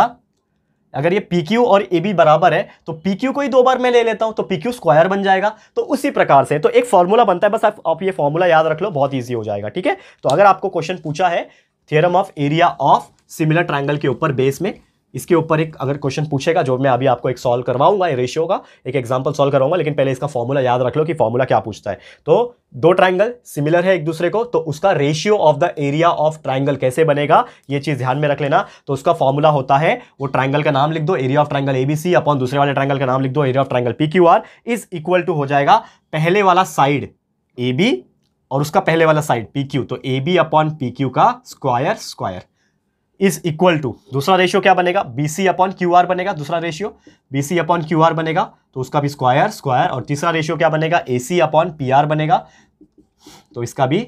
अगर ये पी क्यू और ए बी बराबर है तो पी क्यू को ही दो बार मैं ले लेता हूं तो पी क्यू स्क्वायर बन जाएगा। तो उसी प्रकार से तो एक फॉर्मूला बनता है, बस आप, आप ये फॉर्मूला याद रख लो, बहुत ईजी हो जाएगा, ठीक है। तो अगर आपको क्वेश्चन पूछा है theorem of area of similar triangle के ऊपर बेस में, इसके ऊपर एक अगर क्वेश्चन पूछेगा जो मैं अभी आपको एक सॉल्व करवाऊंगा, रेशियो का एक एग्जाम्पल सॉल्व करवाऊंगा, लेकिन पहले इसका फॉर्मूला याद रख लो कि फॉर्मूला क्या पूछता है। तो दो ट्रायंगल सिमिलर है एक दूसरे को तो उसका ratio of the area of triangle कैसे बनेगा, ये चीज ध्यान में रख लेना। तो उसका फॉर्मूला होता है, वो ट्रायंगल का नाम लिख दो area of triangle ABC upon दूसरे वाले ट्रायंगल का नाम लिख दो area of triangle PQR, is equal to हो जाएगा पहले वाला साइड ए बी और उसका पहले वाला साइड पी क्यू, तो A B upon P Q का square square is equal to, दूसरा रेशियो क्या बनेगा, बीसी अपॉन क्यू आर बनेगा, दूसरा ratio BC upon Q R बनेगा तो उसका भी स्क्वायर स्क्वायर, और तीसरा रेशियो क्या बनेगा, एसी अपॉन पी आर बनेगा तो इसका भी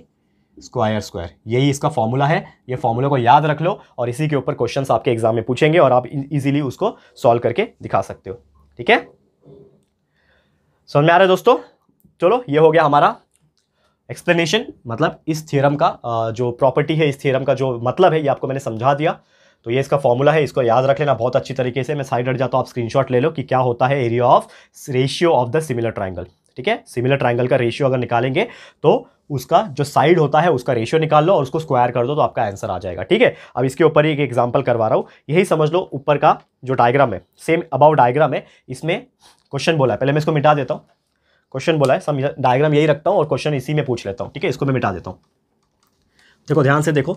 स्क्वायर स्क्वायर। यही इसका फॉर्मूला है, ये फॉर्मूला को याद रख लो और इसी के ऊपर क्वेश्चंस आपके एग्जाम में पूछेंगे और आप इजीली उसको सॉल्व करके दिखा सकते हो, ठीक है, समझ में आ रहा है दोस्तों। चलो ये हो गया हमारा एक्सप्लेनेशन, मतलब इस थ्योरम का जो प्रॉपर्टी है, इस थ्योरम का जो मतलब है, ये आपको मैंने समझा दिया। तो ये इसका फॉर्मूला है, इसको याद रख लेना बहुत अच्छी तरीके से। मैं साइड हट जाता हूँ, आप स्क्रीनशॉट ले लो कि क्या होता है area of ratio of the similar triangle, ठीक है। सिमिलर ट्रायंगल का रेशियो अगर निकालेंगे तो उसका जो साइड होता है उसका रेशियो निकाल लो और उसको स्क्वायर कर दो तो आपका आंसर आ जाएगा, ठीक है। अब इसके ऊपर ही एक एग्जाम्पल करवा रहा हूँ, यही समझ लो ऊपर का जो डायग्राम है, सेम अबाउट डायग्राम है, इसमें क्वेश्चन बोला है, पहले मैं इसको मिटा देता हूँ, क्वेश्चन बोला है, समझ डायग्राम यही रखता हूं और क्वेश्चन इसी में पूछ लेता हूं, ठीक है, इसको मैं मिटा देता हूं। देखो ध्यान से, देखो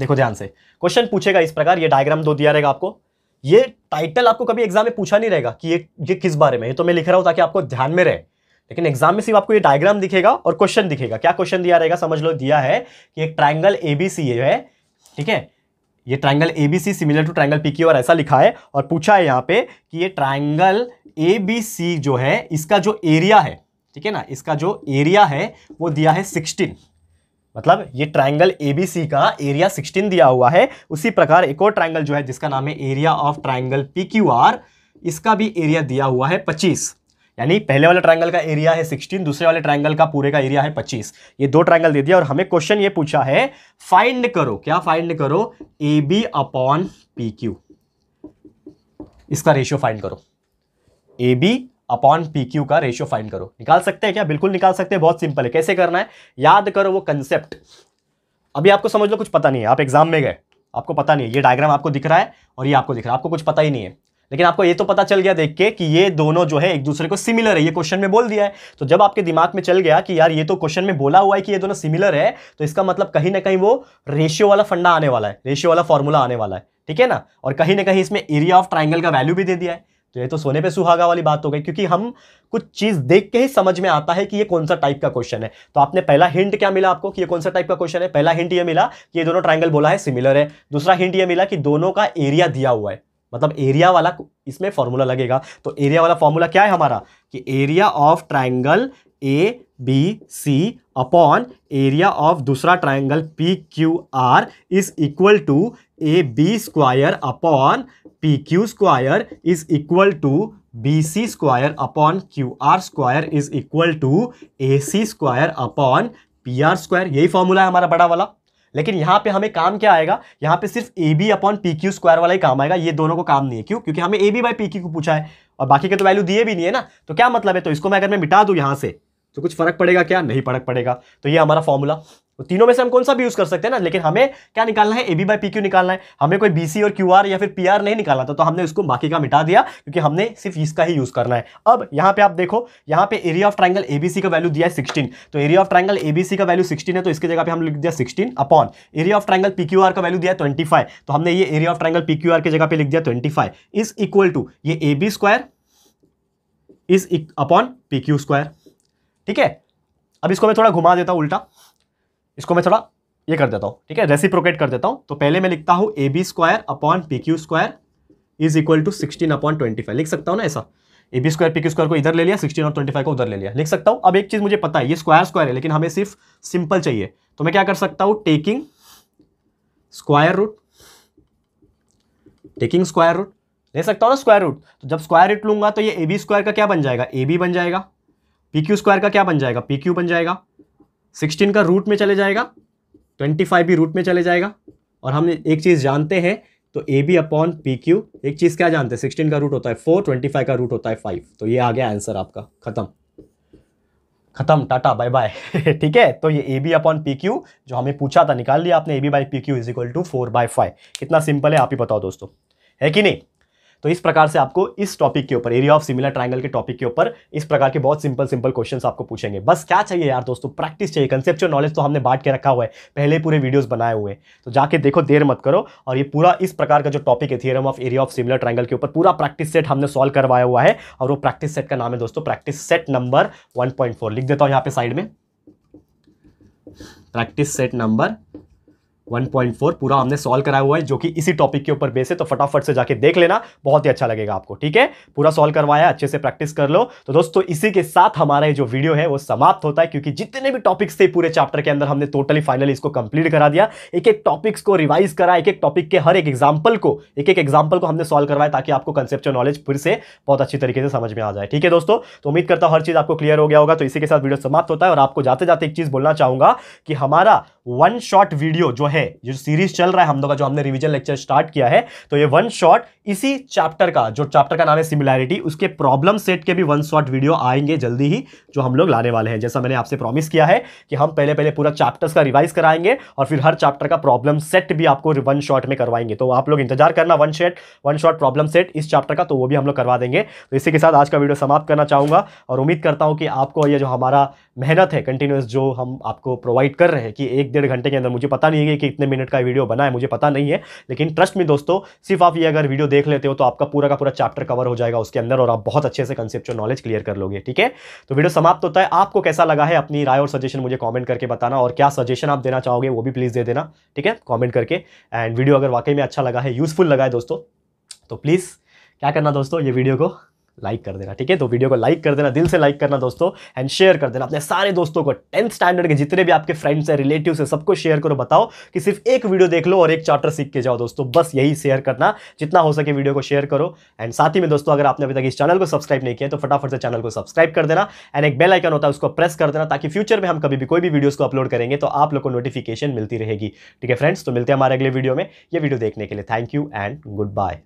देखो ध्यान से, क्वेश्चन पूछेगा इस प्रकार, ये डायग्राम दो दिया रहेगा आपको, ये टाइटल आपको कभी एग्जाम में पूछा नहीं रहेगा कि ये ये किस बारे में, ये तो मैं लिख रहा हूं ताकि आपको ध्यान में रहे, लेकिन एग्जाम में सिर्फ आपको ये डायग्राम दिखेगा और क्वेश्चन दिखेगा। क्या क्वेश्चन दिया रहेगा, समझ लो दिया है कि एक ट्राइंगल एबीसी है, ठीक है, ये triangle ABC similar to triangle PQR ऐसा लिखा है और पूछा है यहाँ पे कि ये ट्राइंगल एबीसी जो है इसका जो एरिया है, ठीक है ना, इसका जो एरिया है वो दिया है सोलह, मतलब ये ट्राइंगल एबीसी का एरिया सोलह दिया हुआ है। उसी प्रकार एक और ट्राइंगल जो है जिसका नाम है एरिया ऑफ ट्राइंगल पीक्यूआर, इसका भी एरिया दिया हुआ है पच्चीस, यानी पहले वाले ट्राइंगल का एरिया है सोलह, दूसरे वाले ट्राइंगल का पूरे का एरिया है पच्चीस, ये दो ट्राइंगल दे दिया और हमें क्वेश्चन ये पूछा है फाइंड करो, क्या फाइंड करो, A B upon P Q, इसका रेशियो फाइंड करो, A B upon P Q का रेशियो फाइंड करो। निकाल सकते हैं क्या, बिल्कुल निकाल सकते हैं, बहुत सिंपल है। कैसे करना है, याद करो वो कंसेप्ट, अभी आपको समझ लो कुछ पता नहीं है, आप एग्जाम में गए आपको पता नहीं है, ये डायग्राम आपको दिख रहा है और ये आपको दिख रहा है, आपको कुछ पता ही नहीं है, लेकिन आपको ये तो पता चल गया देख के कि ये दोनों जो है एक दूसरे को सिमिलर है, ये क्वेश्चन में बोल दिया है। तो जब आपके दिमाग में चल गया कि यार ये तो क्वेश्चन में बोला हुआ है कि ये दोनों सिमिलर है, तो इसका मतलब कहीं ना कहीं वो रेशियो वाला फंडा आने वाला है, रेशियो वाला फॉर्मूला आने वाला है, ठीक है ना, और कहीं ना कहीं इसमें एरिया ऑफ ट्राइंगल का वैल्यू भी दे दिया है, तो ये तो सोने पे सुहागा वाली बात हो गई, क्योंकि हम कुछ चीज़ देख के ही समझ में आता है कि ये कौन सा टाइप का क्वेश्चन है। तो आपने पहला हिंट क्या मिला आपको कि ये कौन सा टाइप का क्वेश्चन है? पहला हिंट ये मिला कि ये दोनों ट्राइंगल बोला है सिमिलर है। दूसरा हिंट ये मिला कि दोनों का एरिया दिया हुआ है, मतलब एरिया वाला इसमें फॉर्मूला लगेगा। तो एरिया वाला फॉर्मूला क्या है हमारा कि area of triangle A B C upon area of दूसरा triangle P Q R is equal to A B square upon P Q square is equal to B C square upon Q R square is equal to A C square upon P R square. यही formula है हमारा बड़ा वाला। लेकिन यहाँ पे हमें काम क्या आएगा, यहाँ पे सिर्फ A B upon P Q square वाला ही काम आएगा, ये दोनों को काम नहीं है। क्यों? क्योंकि हमें A B by P Q को पूछा है और बाकी के तो वैल्यू दिए भी नहीं है ना। तो क्या मतलब है, तो इसको मैं अगर मैं मिटा दूँ यहाँ से तो कुछ फर्क पड़ेगा क्या? नहीं फर्क पड़ेगा। तो ये हमारा फॉर्मूला, तो तीनों में से हम कौन सा भी यूज कर सकते हैं ना। लेकिन हमें क्या निकालना है, A B by P Q निकालना है। हमें कोई बी सी और क्यू आर या फिर पी आर नहीं निकालना था, तो हमने उसको बाकी का मिटा दिया क्योंकि हमने सिर्फ इसका ही यूज करना है। अब यहाँ पे आप देखो, यहाँ पे area of triangle A B C का वैल्यू दिया है सिक्सटीन, तो area of triangle A B C का वैल्यू सिक्सटीन है, तो इसकी जगह पे हम लिख दिया sixteen upon area of triangle P Q R का वैल्यू दिया है ट्वेंटी फाइव, तो हमने ये area of triangle P Q R की जगह पे लिख दिया twenty five is equal to ये A B square is upon P Q square. ठीक है, अब इसको मैं थोड़ा घुमा देता हूँ उल्टा, इसको मैं थोड़ा ये कर देता हूँ, ठीक है, रेसिप्रोकेट कर देता हूँ। तो पहले मैं लिखता हूँ A B square upon P Q square is equal to sixteen upon twenty five, लिख सकता हूँ ना ऐसा। A B square P Q square को इधर ले लिया, सिक्सटीन और ट्वेंटी फाइव को उधर ले लिया, लिख सकता हूँ। अब एक चीज़ मुझे पता है, ये स्क्वायर स्क्वायर है, लेकिन हमें सिर्फ सिंपल चाहिए, तो मैं क्या कर सकता हूँ, taking square root, taking square root ले सकता हूँ ना, स्क्वायर रूट। तो जब स्क्वायर रूट लूंगा तो ये ए बी स्क्वायर का क्या बन जाएगा, ए बी बन जाएगा, पी क्यू स्क्वायर का क्या बन जाएगा, पी क्यू बन जाएगा, सिक्सटीन का रूट में चले जाएगा, ट्वेंटी फाइव भी रूट में चले जाएगा। और हम एक चीज़ जानते हैं, तो A B upon P Q, एक चीज़ क्या जानते हैं, सिक्सटीन का रूट होता है फोर, ट्वेंटी फाइव का रूट होता है फाइव। तो ये आ गया आंसर आपका, खत्म खत्म, टाटा बाय बाय। ठीक है, तो ये A B upon P Q जो हमें पूछा था निकाल लिया आपने, A B by P Q is equal to four by five. कितना सिंपल है, आप ही बताओ दोस्तों, है कि नहीं। तो इस प्रकार से आपको इस टॉपिक के ऊपर, एरिया ऑफ सिमिलर ट्रायंगल के टॉपिक के ऊपर इस प्रकार के बहुत सिंपल सिंपल क्वेश्चंस आपको पूछेंगे। बस क्या चाहिए यार दोस्तों, प्रैक्टिस चाहिए। कंसेप्चुअल नॉलेज तो हमने बांट के रखा हुआ है, पहले पूरे वीडियोस बनाए हुए, तो जाके देखो, देर मत करो। और ये पूरा इस प्रकार का जो टॉपिक है, theorem of area of similar triangle के ऊपर पूरा प्रैक्टिस सेट हमने सॉल्व करवाया हुआ है। और वो प्रैक्टिस सेट का नाम है दोस्तों, practice set number one point four लिख देता हूँ यहाँ पे साइड में, practice set number one point four पूरा हमने सॉल्व कराया हुआ है, जो कि इसी टॉपिक के ऊपर बेस है। तो फटाफट से जाके देख लेना, बहुत ही अच्छा लगेगा आपको। ठीक है, पूरा सॉल्व करवाया, अच्छे से प्रैक्टिस कर लो। तो दोस्तों इसी के साथ हमारा ये जो वीडियो है वो समाप्त होता है, क्योंकि जितने भी टॉपिक्स थे पूरे चैप्टर के अंदर हमने टोटली फाइनली इसको कंप्लीट करा दिया। एक एक टॉपिक्स को रिवाइज करा, एक एक टॉपिक के हर एक एग्जाम्पल को एक एक एग्जाम्पल को हमने सॉल्व करवाया, ताकि आपको कंसेप्चुअल नॉलेज फिर से बहुत अच्छी तरीके से समझ में आ जाए। ठीक है दोस्तों, तो उम्मीद करता हूँ हर चीज़ आपको क्लियर हो गया होगा। तो इसी के साथ वीडियो समाप्त होता है। और आपको जाते जाते एक चीज़ बोलना चाहूँगा कि हमारा वन शॉट वीडियो जो है, जो सीरीज चल रहा है हम लोग का, जो हमने रिवीजन लेक्चर स्टार्ट किया है, तो ये वन शॉट इसी चैप्टर का, जो चैप्टर का नाम है सिमिलैरिटी, उसके प्रॉब्लम सेट के भी वन शॉट वीडियो आएंगे जल्दी ही, जो हम लोग लाने वाले हैं। जैसा मैंने आपसे प्रॉमिस किया है कि हम पहले पहले पूरा चैप्टर्स का रिवाइज कराएंगे और फिर हर चैप्टर का प्रॉब्लम सेट भी आपको वन शॉट में करवाएंगे। तो आप लोग इंतजार करना, one shot one shot problem set इस चैप्टर का, तो वो भी हम लोग करवा देंगे। तो इसी के साथ आज का वीडियो समाप्त करना चाहूँगा और उम्मीद करता हूँ कि आपको यह जो हमारा मेहनत है कंटिन्यूस, जो हम आपको प्रोवाइड कर रहे हैं कि एक डेढ़ घंटे के अंदर, मुझे पता नहीं है कि इतने मिनट का वीडियो बना है, मुझे पता नहीं है, लेकिन ट्रस्ट में दोस्तों, सिर्फ आप ये अगर वीडियो देख लेते हो तो आपका पूरा का पूरा चैप्टर कवर हो जाएगा उसके अंदर, और आप बहुत अच्छे से कंसेप्चुअल नॉलेज क्लियर कर लोगे। ठीक है, तो वीडियो समाप्त होता है। आपको कैसा लगा है, अपनी राय और सजेशन मुझे कॉमेंट करके बताना, और क्या सजेशन आप देना चाहोगे वो भी प्लीज़ दे देना, ठीक है, कॉमेंट करके। एंड वीडियो अगर वाकई में अच्छा लगा है, यूजफुल लगा है दोस्तों, तो प्लीज़ क्या करना दोस्तों, ये वीडियो को लाइक कर देना। ठीक है, तो वीडियो को लाइक कर देना, दिल से लाइक करना दोस्तों, एंड शेयर कर देना अपने सारे दोस्तों को, टेंथ स्टैंडर्ड के जितने भी आपके फ्रेंड्स हैं, रिलेटिव्स हैं, सबको शेयर करो। बताओ कि सिर्फ एक वीडियो देख लो और एक चैप्टर सीख के जाओ दोस्तों, बस यही शेयर करना, जितना हो सके वीडियो को शेयर करो। एंड साथ ही में दोस्तों, अगर आपने अभी तक इस चैनल को सब्सक्राइब नहीं किया तो फटाफट से चैनल को सब्सक्राइब कर देना, एंड एक बेल आइकन होता है उसको प्रेस कर देना, ताकि फ्यूचर में हम कभी भी कोई भी वीडियोस को अपलोड करेंगे तो आप लोग को नोटिफिकेशन मिलती रहेगी। ठीक है फ्रेंड्स, तो मिलते हैं हमारे अगले वीडियो में। ये वीडियो देखने के लिए thank you and good bye.